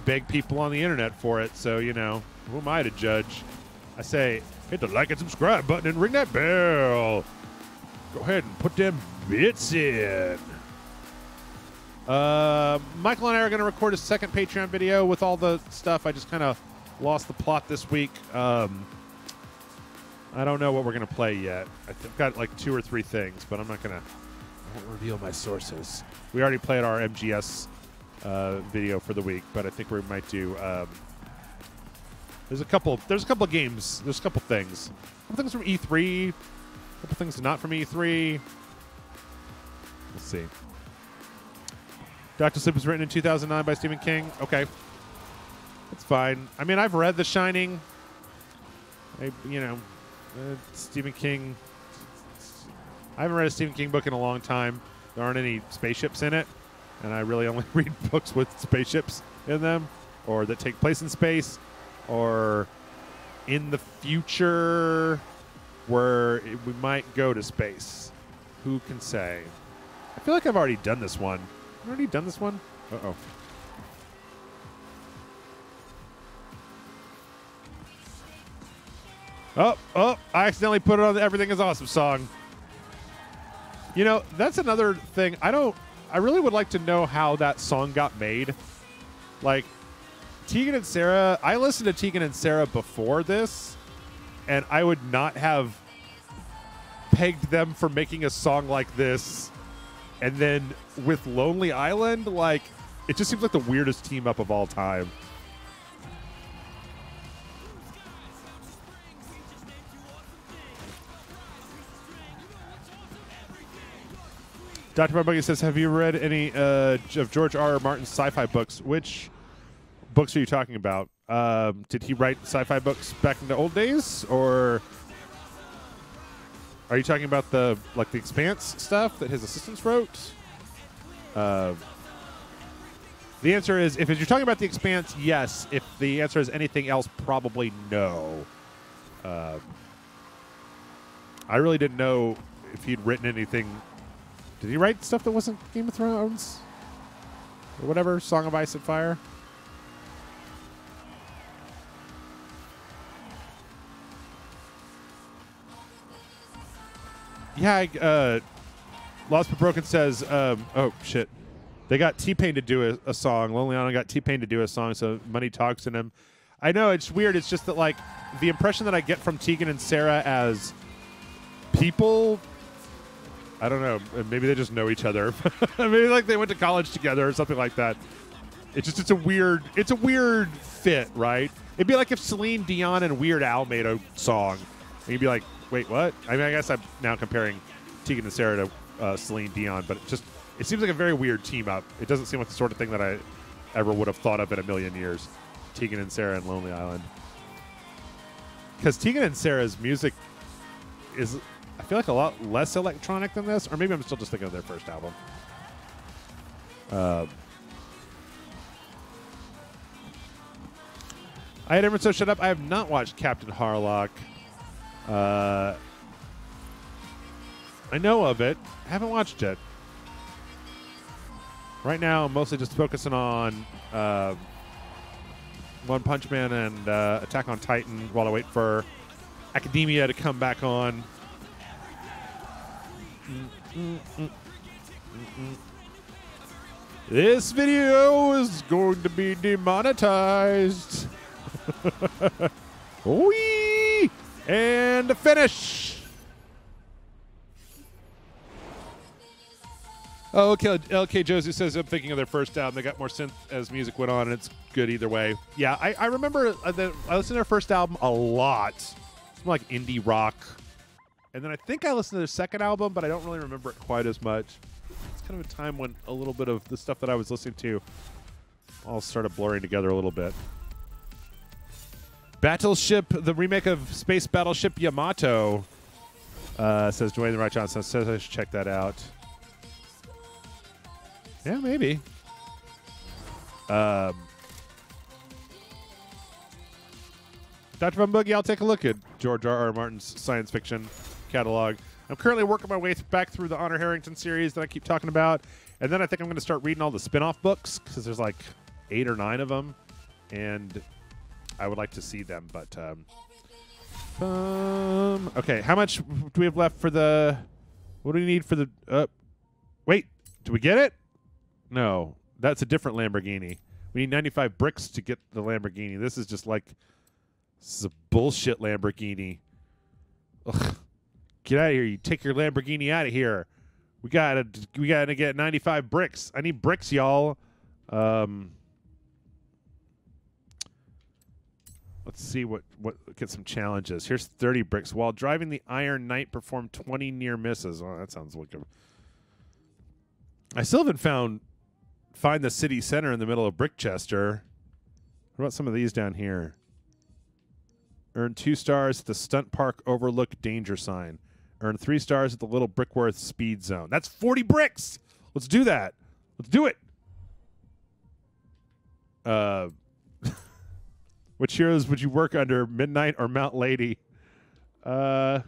beg people on the internet for it, so you know, who am I to judge? I say hit the like and subscribe button and ring that bell. Go ahead and put them bits in. Michael and I are going to record a second Patreon video with all the stuff. I just kind of lost the plot this week. I don't know what we're going to play yet. I've got like 2 or 3 things, but I'm not going to reveal my sources. We already played our MGS video for the week, but I think we might do. There's a couple of games. There's a couple things. A couple things from E3. A couple things not from E3. We'll see. Dr. Sleep was written in 2009 by Stephen King. Okay. That's fine. I mean, I've read The Shining. Stephen King. I haven't read a Stephen King book in a long time. There aren't any spaceships in it, and I really only read books with spaceships in them, or that take place in space, or in the future where we might go to space. Who can say? I feel like I've already done this one. Uh-oh. Oh, I accidentally put it on the Everything is Awesome song. You know, that's another thing. I really would like to know how that song got made. Like, Tegan and Sarah, I listened to Tegan and Sarah before this, and I would not have pegged them for making a song like this. And then with Lonely Island, like, it just seems like the weirdest team up of all time. Dr. Buggy says, have you read any of George R. R. Martin's sci-fi books? Which books are you talking about? Did he write sci-fi books back in the old days, or... Are you talking about the Expanse stuff that his assistants wrote? The answer is, if you're talking about The Expanse, yes. If the answer is anything else, probably no. I really didn't know if he'd written anything. Did he write stuff that wasn't Game of Thrones? Or whatever, Song of Ice and Fire? yeah, Lost But Broken says, oh, shit. They got T-Pain to do a song. Lonely Island got T-Pain to do a song, so money talks in him. I know, it's weird. It's just that, like, the impression that I get from Tegan and Sarah as people, I don't know. Maybe they just know each other. Maybe, like, they went to college together or something like that. It's just, it's a weird fit, right? It'd be like if Celine Dion and Weird Al made a song. And you'd be like, wait, what? I mean, I guess I'm now comparing Tegan and Sarah to Celine Dion, but it just, it seems like a very weird team up. It doesn't seem like the sort of thing that I ever would have thought of in a million years. Tegan and Sarah and Lonely Island. Because Tegan and Sarah's music is, I feel like, a lot less electronic than this. Or maybe I'm still just thinking of their first album. I had everyone so shut up. I have not watched Captain Harlock. I know of it. I haven't watched it. Right now, I'm mostly just focusing on One Punch Man and Attack on Titan while I wait for Academia to come back on. This video is going to be demonetized. Wee! And a finish. Oh, okay. LK Josie says, I'm thinking of their first album. They got more synth as music went on, and it's good either way. Yeah, I remember that I listened to their first album a lot. It's more like indie rock. And then I think I listened to their second album, but I don't really remember it quite as much. It's kind of a time when a little bit of the stuff that I was listening to all started blurring together a little bit. Battleship, the remake of Space Battleship Yamato, says Dwayne The Rock Johnson. Says I should check that out. Yeah, maybe. Dr. Von Boogie, I'll take a look at George R.R. Martin's science fiction catalog. I'm currently working my way back through the Honor Harrington series that I keep talking about. And then I think I'm going to start reading all the spin-off books because there's like 8 or 9 of them. And I would like to see them. But okay, how much do we have left for the... What do we need for the... wait, do we get it? No, that's a different Lamborghini. We need 95 bricks to get the Lamborghini. This is just like, this is a bullshit Lamborghini. Ugh. Get out of here! You take your Lamborghini out of here. We gotta get 95 bricks. I need bricks, y'all. Let's see what get some challenges. Here's 30 bricks. While driving the Iron Knight, perform 20 near misses. Oh, that sounds like a... I still haven't found. Find the city center in the middle of Brickchester. What about some of these down here? Earn 2 stars at the Stunt Park Overlook Danger Sign. Earn 3 stars at the Little Brickworth Speed Zone. That's 40 bricks. Let's do that. Let's do it. Which heroes would you work under, Midnight or Mount Lady? I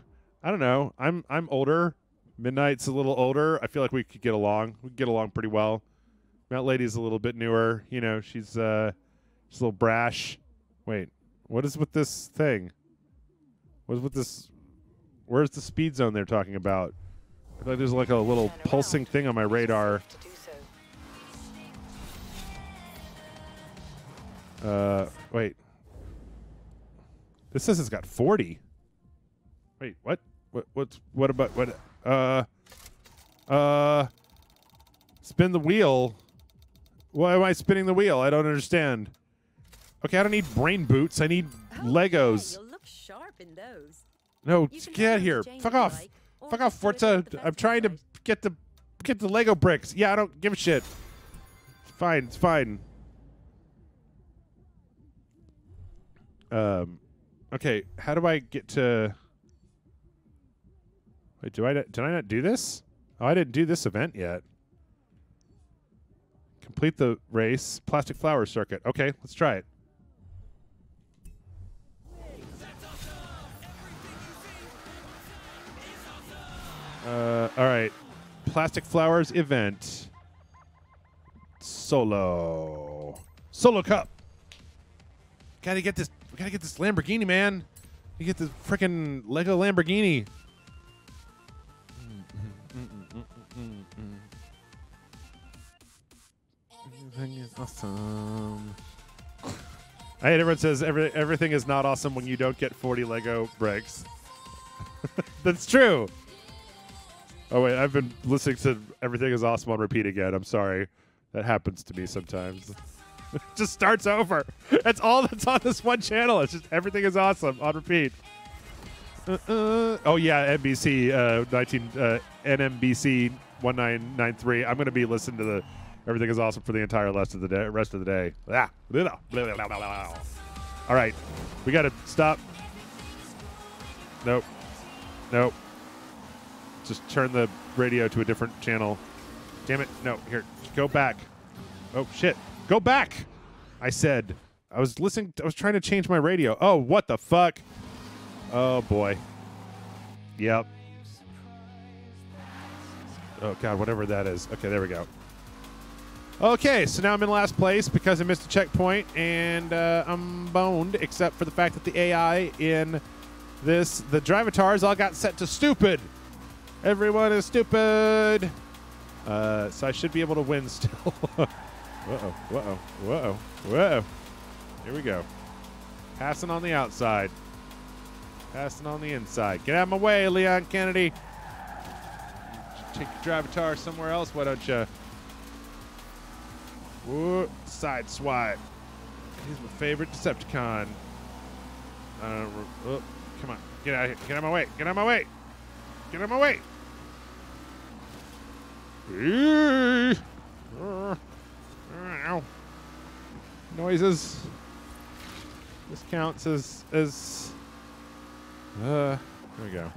don't know. I'm older. Midnight's a little older. I feel like we could get along. We get along pretty well. Mount Lady's a little bit newer. You know, she's a little brash. Wait, what is with this thing? What is with this? Where's the speed zone they're talking about? I feel like there's like a little pulsing thing on my radar. Wait. This says it's got 40. Wait, what? What about what? Spin the wheel. Why am I spinning the wheel? I don't understand. Okay, I don't need brain boots. I need Legos. Look sharp in those. No, get out of here. Fuck off. Fuck off, Forza. I'm trying to get the Lego bricks. Yeah, I don't give a shit. It's fine. It's fine. Okay, how do I get to... Wait, did I not do this? Oh, I didn't do this event yet. Complete the race. Plastic flower circuit. Okay, let's try it. All right. Plastic flowers event. Solo. Solo cup. Gotta get this. We gotta get this Lamborghini, man. You get this freaking Lego Lamborghini. awesome. I hate everyone says everything is not awesome when you don't get 40 Lego bricks. That's true. Oh wait, I've been listening to Everything is Awesome on repeat again. I'm sorry. That happens to me sometimes. It just starts over. That's all that's on this one channel. It's just Everything is Awesome on repeat. Oh yeah, NBC 19 NMBC 1993. I'm gonna be listening to the Everything is Awesome for the entire rest of the day. Ah. All right, we gotta stop. Nope, nope. Just turn the radio to a different channel. Damn it! No, here, go back. Oh shit, go back! I said I was listening. I was trying to change my radio. Oh, what the fuck! Oh boy. Yep. Oh god, whatever that is. Okay, there we go. Okay, so now I'm in last place because I missed a checkpoint, and I'm boned, except for the fact that the AI in this, the Drivatars, all got set to stupid. Everyone is stupid. So I should be able to win still. Uh-oh, uh-oh, uh-oh, uh-oh. Here we go. Passing on the outside. Passing on the inside. Get out of my way, Leon Kennedy. Take your Drivatar somewhere else, why don't you? Whoa, side swipe. He's my favorite Decepticon. Oh, come on, get out of here. Get out of my way. Get out of my way. Get out of my way. Noises. This counts as there we go.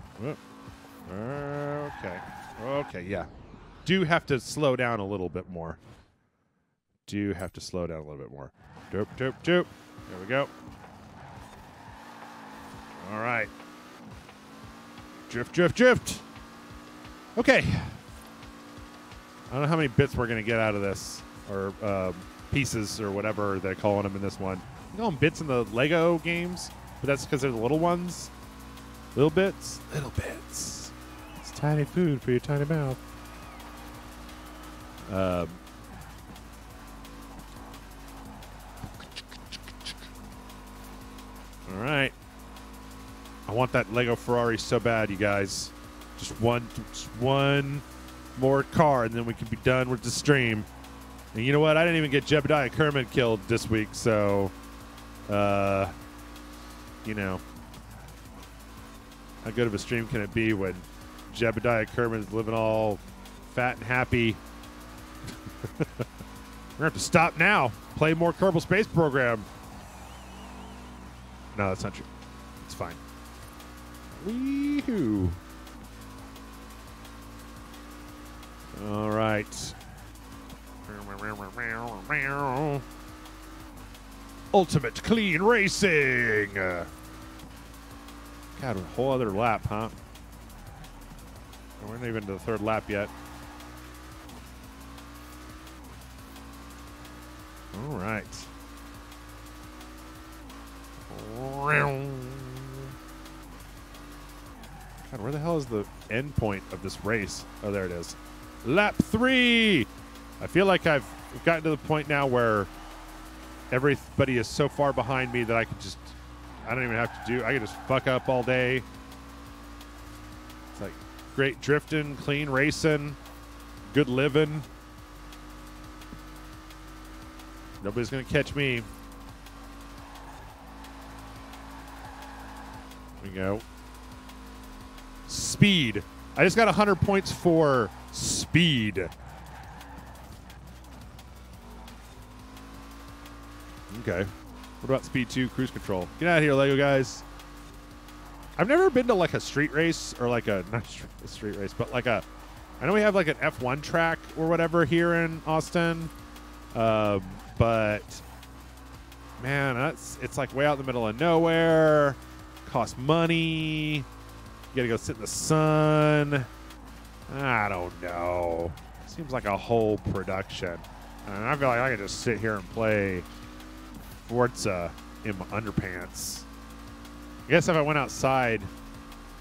Okay. Okay, yeah. Do have to slow down a little bit more. Doop, doop, doop. There we go. All right. Drift, drift, drift. Okay. I don't know how many bits we're going to get out of this, or pieces, or whatever they're calling them in this one. You know, bits in the Lego games, but that's because they're the little ones. Little bits. Little bits. It's tiny food for your tiny mouth. All right. I want that Lego Ferrari so bad, you guys. Just one more car, and then we can be done with the stream. And you know what? I didn't even get Jebediah Kerman killed this week, so... you know. How good of a stream can it be when Jebediah Kerman's living all fat and happy? We're going to have to stop now. Play more Kerbal Space Program. No, that's not true. It's fine. Wee-hoo. All right. Ultimate clean racing. God, a whole other lap, huh? We're not even to the third lap yet. All right. God, where the hell is the end point of this race? Oh, there it is. Lap 3! I feel like I've gotten to the point now where everybody is so far behind me that I could just... I don't even have to do... I could just fuck up all day. It's like great drifting, clean racing, good living. Nobody's going to catch me. We go. Speed. I just got 100 points for speed. Okay. What about speed 2 cruise control? Get out of here, Lego guys. I've never been to like a street race or like a not a street race, but like a I know we have like an F1 track or whatever here in Austin. But man, it's like way out in the middle of nowhere. Cost money. You gotta go sit in the sun. I don't know. Seems like a whole production. And I feel like I could just sit here and play Forza in my underpants. I guess if I went outside,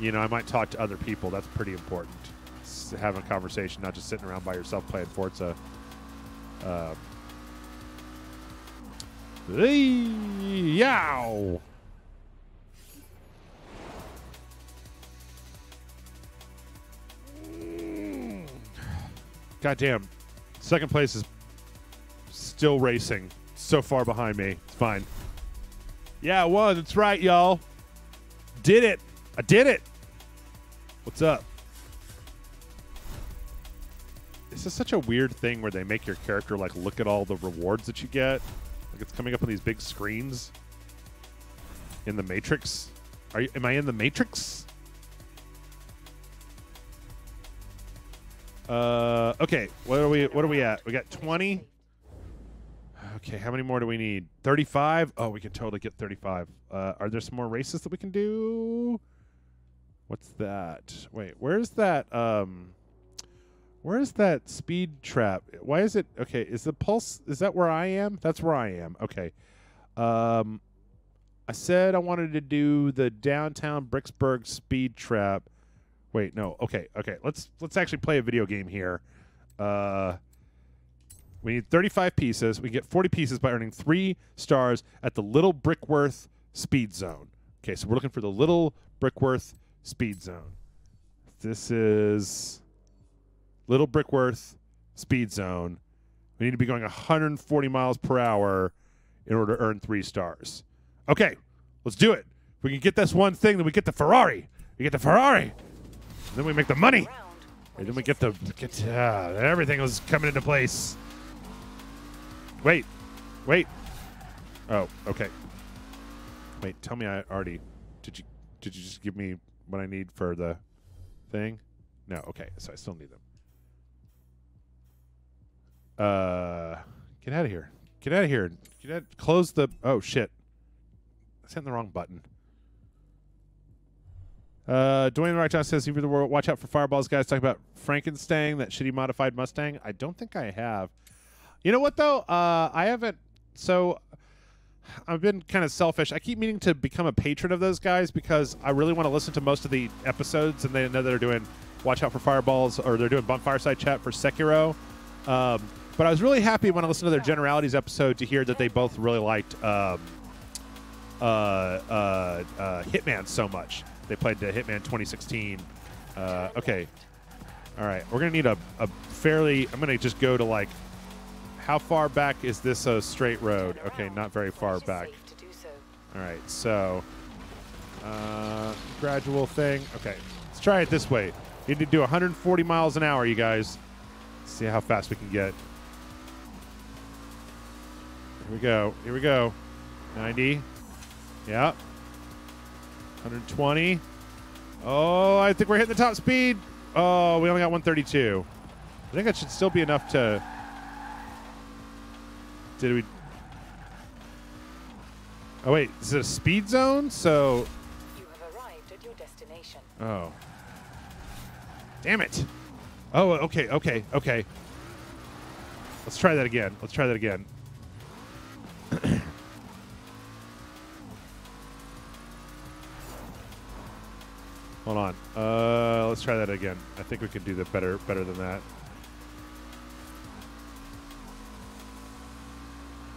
you know, I might talk to other people. That's pretty important. It's having a conversation, not just sitting around by yourself playing Forza. Yow! Goddamn. Second place is still racing. So far behind me. It's fine. Yeah, it was. That's right, y'all. Did it. I did it. What's up? This is such a weird thing where they make your character, like, look at all the rewards that you get. Like, it's coming up on these big screens. In the Matrix. Am I in the Matrix? Okay, what are we at? We got 20. Okay, how many more do we need? 35? Oh, we can totally get 35. Are there some more races that we can do? What's that? Wait, where's that where's that speed trap? Why is it okay, is the pulse is that where I am? That's where I am. Okay. I said I wanted to do the downtown Bricksburg speed trap. Wait, no. Okay. Let's actually play a video game here. We need 35 pieces. We get 40 pieces by earning 3 stars at the Little Brickworth Speed Zone. Okay, so we're looking for the Little Brickworth Speed Zone. This is Little Brickworth Speed Zone. We need to be going 140 miles per hour in order to earn 3 stars. Okay, let's do it. If we can get this one thing, then we get the Ferrari. We get the Ferrari. Then we make the money. And then we get the everything was coming into place. Wait. Oh, okay. Wait, tell me I already did you just give me what I need for the thing? No, okay. So I still need them. Get out of here. Get out of here. Close the oh shit. I sent the wrong button. Dwayne Rock Johnson says, "You've watch out for fireballs, guys." Talking about Frankenstein, that shitty modified Mustang. I don't think I have. You know what though? I haven't. So I've been kind of selfish. I keep meaning to become a patron of those guys because I really want to listen to most of the episodes, and they know they're doing Watch Out for Fireballs or they're doing Bonfireside Chat for Sekiro. But I was really happy when I listened to their Generalities episode to hear that they both really liked Hitman so much. They played Hitman 2016. Okay. All right. We're going to need a fairly... I'm going to just go to, like... How far back is this a straight road? Okay, not very far back. All right, so... gradual thing. Okay. Let's try it this way. You need to do 140 miles an hour, you guys. Let's see how fast we can get. Here we go. 90. Yeah. 120. Oh, I think we're hitting the top speed. Oh, we only got 132. I think that should still be enough to... Did we... Oh, wait. Is it a speed zone? So... You have arrived at your destination. Oh. Damn it. Oh, okay. Let's try that again. Hold on. Let's try that again. I think we can do that better than that.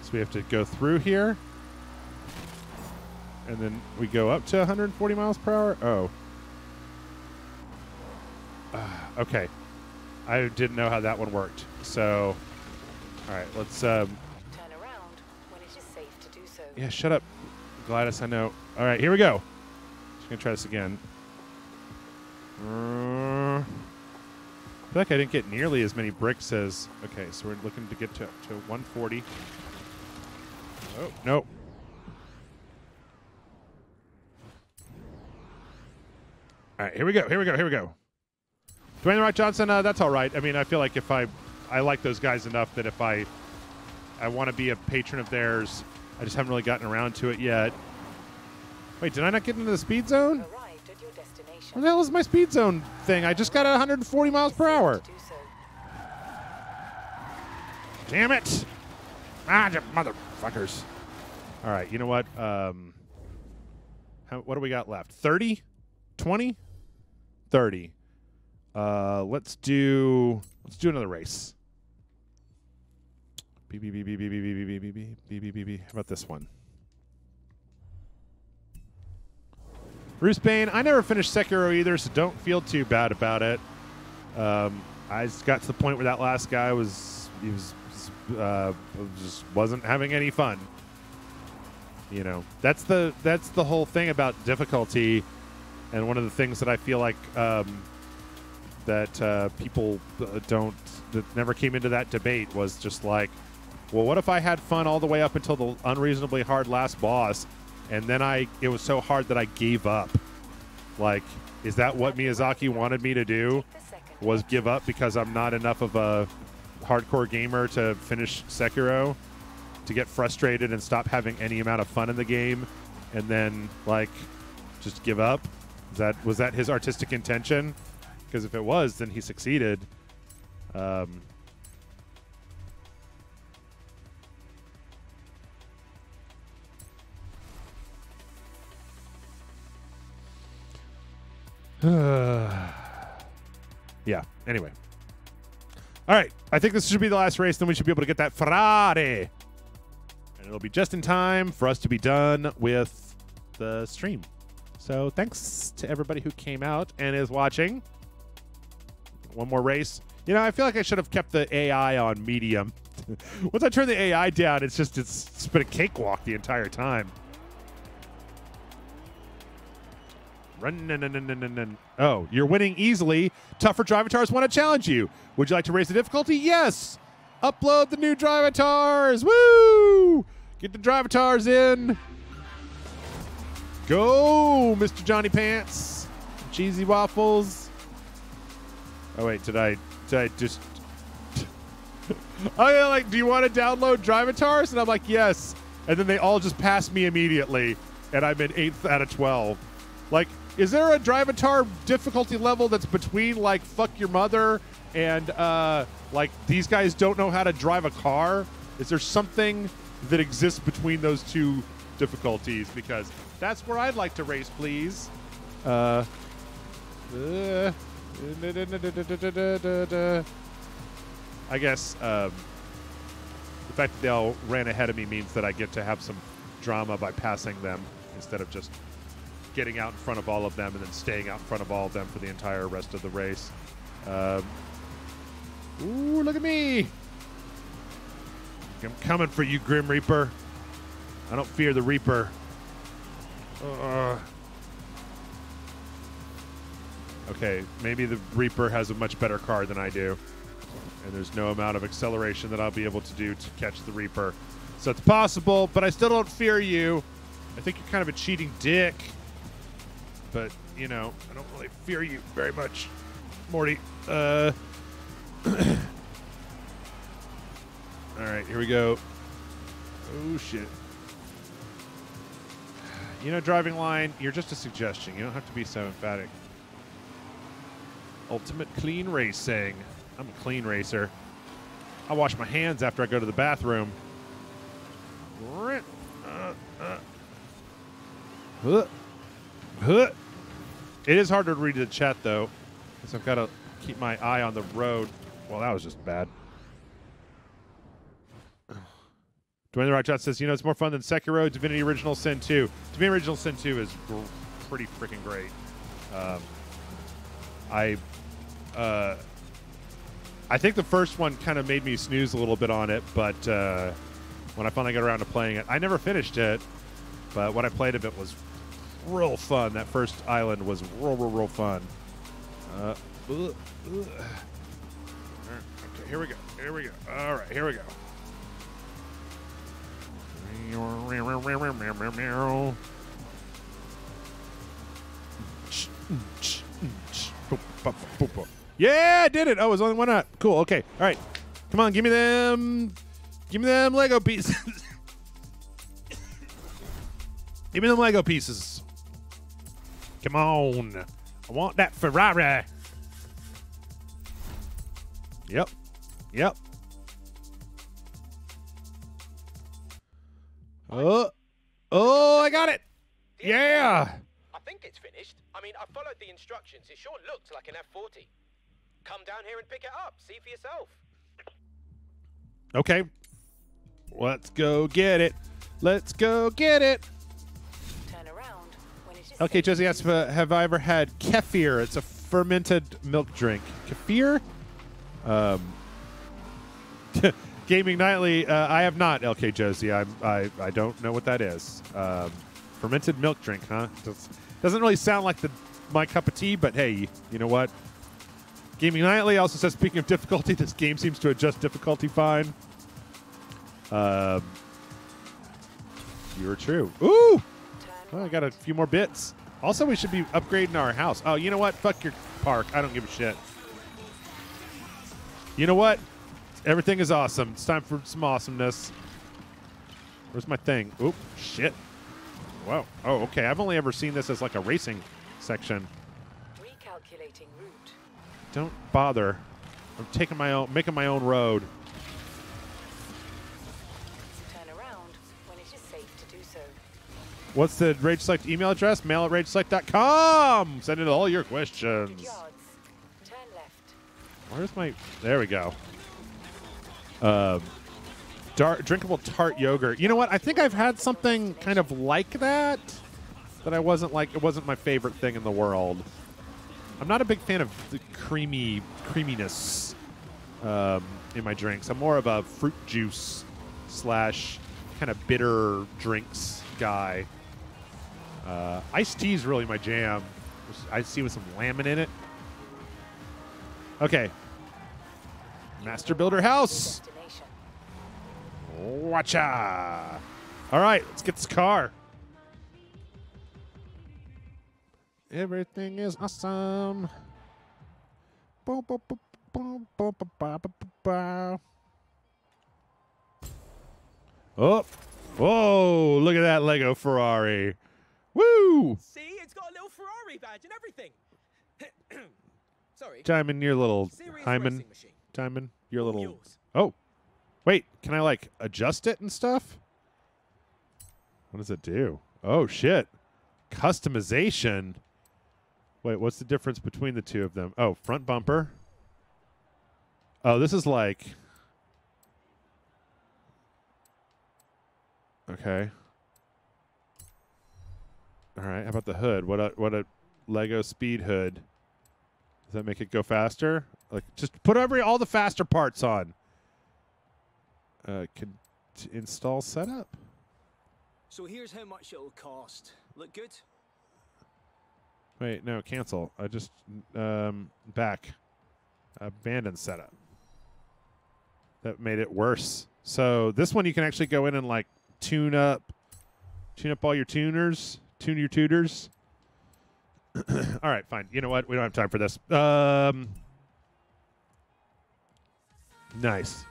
So we have to go through here. And then we go up to 140 miles per hour. Oh. Okay. I didn't know how that one worked. So, all right, let's... Turn around when it is safe to do so. Yeah, shut up, Gladys, I know. All right, here we go. Just going to try this again. I feel like I didn't get nearly as many bricks as... Okay, so we're looking to get to 140. Oh, no. All right, here we go. Dwayne The Rock Johnson, that's all right. I mean, I feel like if I like those guys enough that if I want to be a patron of theirs, I just haven't really gotten around to it yet. Wait, did I not get into the speed zone? Where the hell is my speed zone thing? I just got 140 miles per hour. Damn it. Ah, motherfuckers. All right, you know what? What do we got left? 30? 20? 30. Let's do another race. How about this one? Bruce Bain, I never finished Sekiro either, so don't feel too bad about it. I just got to the point where that last guy was, just wasn't having any fun. You know, that's the whole thing about difficulty. And one of the things that I feel like that people that never came into that debate was just like, well, what if I had fun all the way up until the unreasonably hard last boss, and then it was so hard that I gave up? Like, is that what Miyazaki wanted me to do? Was give up because I'm not enough of a hardcore gamer to finish Sekiro, to get frustrated and stop having any amount of fun in the game, and then like just give up? Was that his artistic intention? Because if it was, then he succeeded. Yeah, anyway. All right, I think this should be the last race, then we should be able to get that Ferrari. And it'll be just in time for us to be done with the stream. So thanks to everybody who came out and is watching. One more race. You know, I feel like I should have kept the AI on medium. Once I turn the AI down, it's been a cakewalk the entire time. Run. Oh, you're winning easily. Tougher drivatars want to challenge you. Would you like to raise the difficulty? Yes. Upload the new drivatars. Woo! Get the drivatars in. Go, Mr. Johnny Pants. Cheesy waffles. Oh wait, did I just? Oh yeah, like, do you want to download Drivatars? And I'm like, yes. And then they all just pass me immediately, and I'm in 8th out of 12. Like, is there a Drivatar difficulty level that's between like fuck your mother and like these guys don't know how to drive a car? Is there something that exists between those two difficulties? Because that's where I'd like to race, please. I guess the fact that they all ran ahead of me means that I get to have some drama by passing them instead of just getting out in front of all of them and then staying out in front of all of them for the entire rest of the race. Ooh, look at me. I'm coming for you, Grim Reaper. I don't fear the Reaper. Okay, maybe the Reaper has a much better car than I do, and there's no amount of acceleration that I'll be able to do to catch the Reaper. So it's possible, but I still don't fear you. I think you're kind of a cheating dick, but, you know, I don't really fear you very much, Morty. All right, here we go. Oh, shit. You know, driving line, you're just a suggestion. You don't have to be so emphatic. Ultimate clean racing. I'm a clean racer. I wash my hands after I go to the bathroom. It is harder to read the chat, though, because I've got to keep my eye on the road. Well, that was just bad. Dwayne The Rock Johnson says, you know, it's more fun than Sekiro, Divinity Original Sin 2. Divinity Original Sin 2 is pretty freaking great. I think the first one kind of made me snooze a little bit on it, but when I finally got around to playing it, I never finished it, but what I played of it was real fun. That first island was real fun. Okay, here we go. Here we go. All right, here we go. Yeah, I did it. Oh, it was only one up. Cool. Okay. All right. Come on, give me them. Give me them Lego pieces. Give me them Lego pieces. Come on. I want that Ferrari. Yep. Yep. Oh, I got it. Yeah. I think it's finished. I mean, I followed the instructions. It sure looked like an F40. Come down here and pick it up. See for yourself. Okay. Let's go get it. Let's go get it. Turn around when it is okay, Josie asked, have I ever had kefir? It's a fermented milk drink. Kefir? Gaming Nightly, I have not, LK Josie. I don't know what that is. Fermented milk drink, huh? Doesn't really sound like my cup of tea, but hey, you know what? Gaming Nightly also says, speaking of difficulty, this game seems to adjust difficulty fine. You're true. Ooh! Well, I got a few more bits. Also, we should be upgrading our house. Oh, you know what? Fuck your park. I don't give a shit. You know what? Everything is awesome. It's time for some awesomeness. Where's my thing? Oop, shit. Wow. Oh, okay. I've only ever seen this as like a racing section. Recalculating route. Don't bother. I'm taking my own, making my own road. Turn around when it is safe to do so. What's the Rage Select email address? mail@rageselect.com. Send in all your questions. Turn left. Where's my? There we go. Drinkable tart yogurt. You know what? I think I've had something kind of like that, but I wasn't like it wasn't my favorite thing in the world. I'm not a big fan of the creaminess in my drinks. I'm more of a fruit juice / kind of bitter drinks guy. Iced tea is really my jam. Iced tea with some lemon in it. Okay. Master Builder House. Watcha! All right, let's get this car. Everything is awesome. Oh, whoa! Look at that Lego Ferrari. Woo! See, it's got a little Ferrari badge and everything. Sorry. Diamond, your little Hyman. Diamond, your little. Yours. Oh. Wait, can I, like, adjust it and stuff? What does it do? Oh, shit. Customization. Wait, what's the difference between the two of them? Oh, front bumper. Oh, this is like... Okay. All right, how about the hood? What a Lego speed hood. Does that make it go faster? Like, just put all the faster parts on. Can install setup. So here's how much it'll cost. Look good? Wait, no, cancel. I just back. Abandon setup. That made it worse. So this one you can actually go in and like tune up all your tuners, tune your tutors. All right, fine. You know what? We don't have time for this. Nice.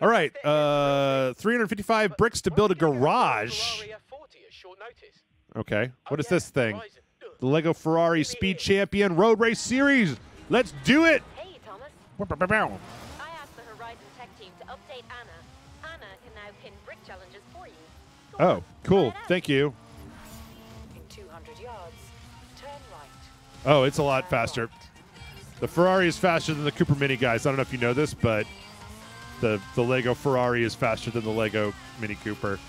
All right, 355 bricks to build a garage. Okay, what is this thing? The Lego Ferrari Speed Champion Road Race Series. Let's do it! Hey, Thomas. I asked the Horizon Tech team to update Anna. Anna can now pin brick challenges for you. Oh, cool. Thank you. In 200 yards, turn right. Oh, it's a lot faster. The Ferrari is faster than the Cooper Mini, guys. I don't know if you know this, but... The Lego Ferrari is faster than the Lego Mini Cooper.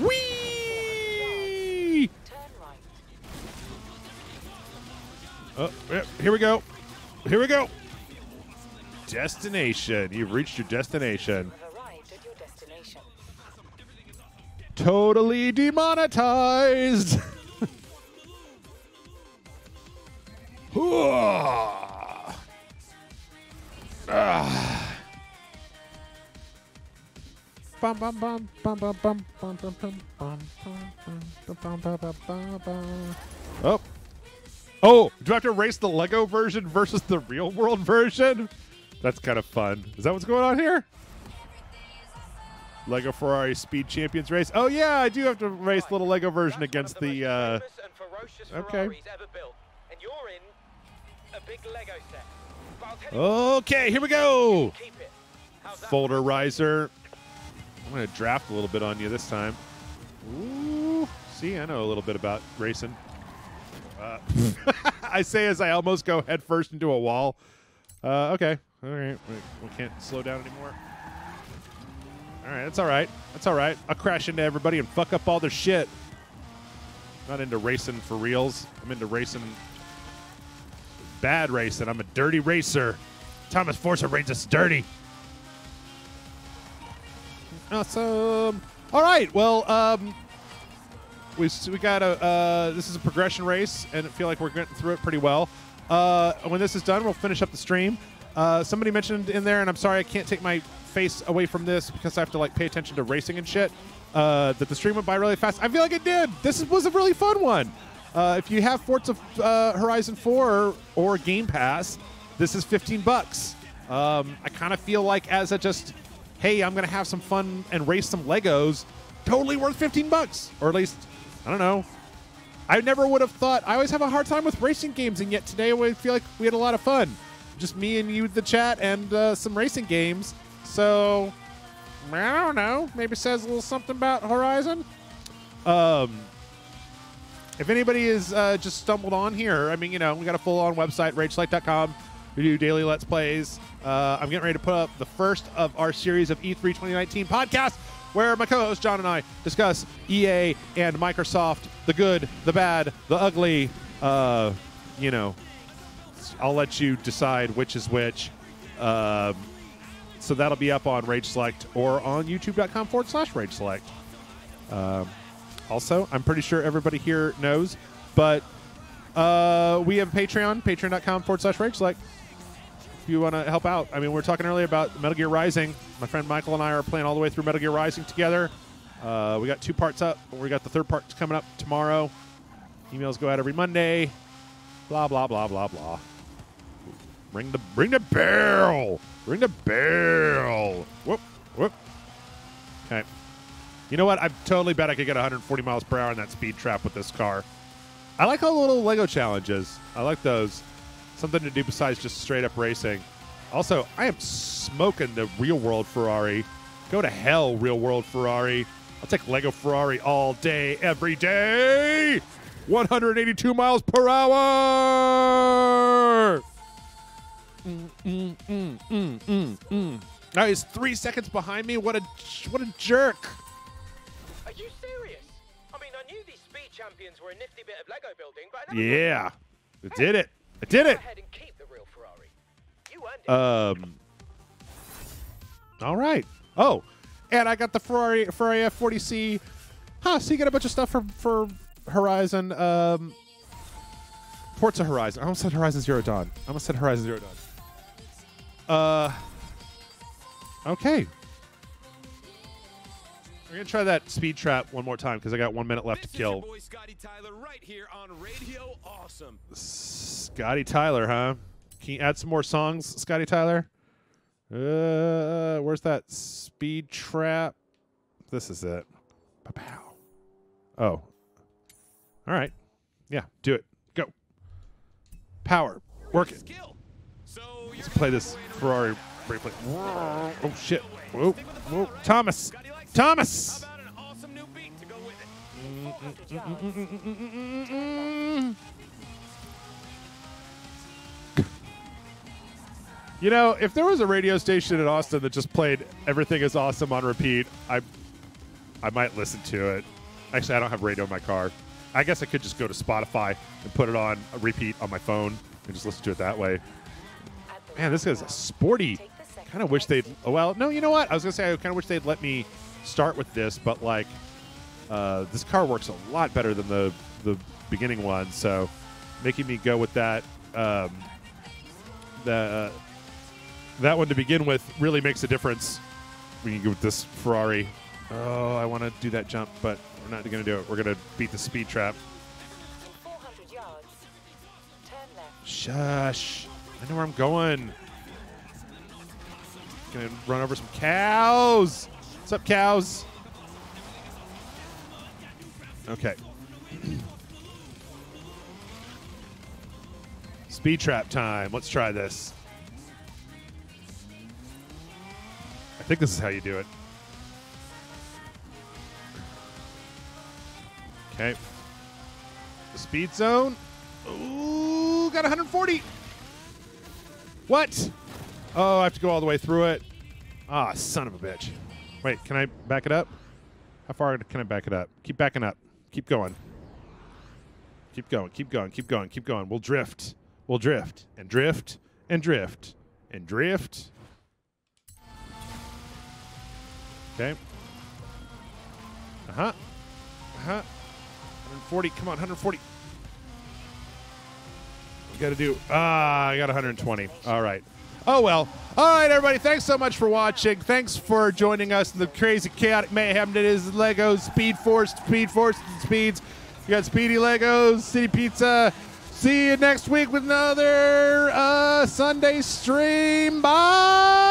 Whee! Oh, here we go. Here we go. Destination. You've reached your destination. Totally demonetized. Oh. Oh, do I have to race the Lego version versus the real world version? That's kind of fun. Is that what's going on here? Lego Ferrari Speed Champions race. Oh yeah, I do have to race the little Lego version against the okay. Okay, here we go. Folder riser. I'm going to draft a little bit on you this time. Ooh, see, I know a little bit about racing. I say as I almost go headfirst into a wall. Okay, All right, we can't slow down anymore. All right, that's all right. That's all right. I'll crash into everybody and fuck up all their shit. Not into racing for reals. I'm into racing, bad racing. I'm a dirty racer. Thomas Forza rains us dirty. Awesome. All right. Well, we got a. This is a progression race, and I feel like we're getting through it pretty well. When this is done, we'll finish up the stream. Somebody mentioned in there, and I'm sorry I can't take my face away from this because I have to like pay attention to racing and shit. That the stream went by really fast. I feel like it did. This was a really fun one. If you have Forza Horizon 4 or Game Pass, this is $15. I kind of feel like as a just, hey, I'm gonna have some fun and race some Legos, totally worth $15, or at least, I don't know. I never would have thought. I always have a hard time with racing games, and yet today I feel like we had a lot of fun. Just me and you, the chat, and some racing games. So, I don't know. Maybe says a little something about Horizon. If anybody is just stumbled on here, I mean, you know, we got a full-on website, rageselect.com. We do daily Let's Plays. I'm getting ready to put up the first of our series of E3 2019 podcasts, where my co-host John and I discuss EA and Microsoft, the good, the bad, the ugly. You know, I'll let you decide which is which. So that'll be up on Rage Select or on youtube.com/Rage Select. Also, I'm pretty sure everybody here knows, but we have Patreon, patreon.com/Rage Select. If you want to help out. I mean, we were talking earlier about Metal Gear Rising. My friend Michael and I are playing all the way through Metal Gear Rising together. We got 2 parts up, but we got the 3rd part coming up tomorrow. Emails go out every Monday. Blah, blah, blah, blah, blah. Ring the bell. Ring the bell. Whoop, whoop. Okay. You know what? I totally bet I could get 140 miles per hour in that speed trap with this car. I like all the little Lego challenges. I like those. Something to do besides just straight up racing. Also, I am smoking the real world Ferrari. Go to hell, real world Ferrari. I'll take Lego Ferrari all day, every day. 182 miles per hour. Now he's 3 seconds behind me. What a jerk. Are you serious? I mean, I knew these speed champions were a nifty bit of Lego building, but I never did it. I did it. All right. Oh, and I got the Ferrari F40C. Huh. So you get a bunch of stuff for Horizon. Forza Horizon. I almost said Horizon Zero Dawn. Okay. We're gonna try that speed trap one more time because I got 1 minute left to kill. Boy, Scotty Tyler, right here on Radio Awesome. Scotty Tyler, huh? Can you add some more songs, Scotty Tyler? Where's that speed trap? This is it. Ba-pow. Oh. All right. Yeah, do it. Go. Power. Work it. Let's play this Ferrari briefly. Oh shit! Whoa, whoa, Thomas. Thomas! How about an awesome new beat to go with it? You know, if there was a radio station in Austin that just played Everything Is Awesome on repeat, I might listen to it. Actually, I don't have radio in my car. I guess I could just go to Spotify and put it on a repeat on my phone and just listen to it that way. Man, this is a sporty. Kind of wish they'd. Well, no, you know what? I was gonna say I kind of wish they'd let me start with this, but like this car works a lot better than the beginning one, so making me go with that that one to begin with really makes a difference when you go with this Ferrari. Oh, I want to do that jump, but we're not gonna do it. We're gonna beat the speed trap. In 400 yards, turn left. Shush! I know where I'm going. Gonna run over some cows. What's up, cows? Okay. Speed trap time. Let's try this. I think this is how you do it. Okay. The speed zone. Ooh, got 140. What? Oh, I have to go all the way through it. Ah, son of a bitch. Wait, can I back it up? How far can I back it up? Keep backing up. Keep going. Keep going, keep going, keep going, keep going. We'll drift. We'll drift and drift and drift and drift. Okay. Uh-huh. Uh-huh. 140. Come on, 140. What got to do? Ah, I got 120. All right. Oh, well. All right, everybody. Thanks so much for watching. Thanks for joining us in the crazy, chaotic mayhem that is Lego Speed Force. You got Speedy Legos, City Pizza. See you next week with another Sunday stream. Bye.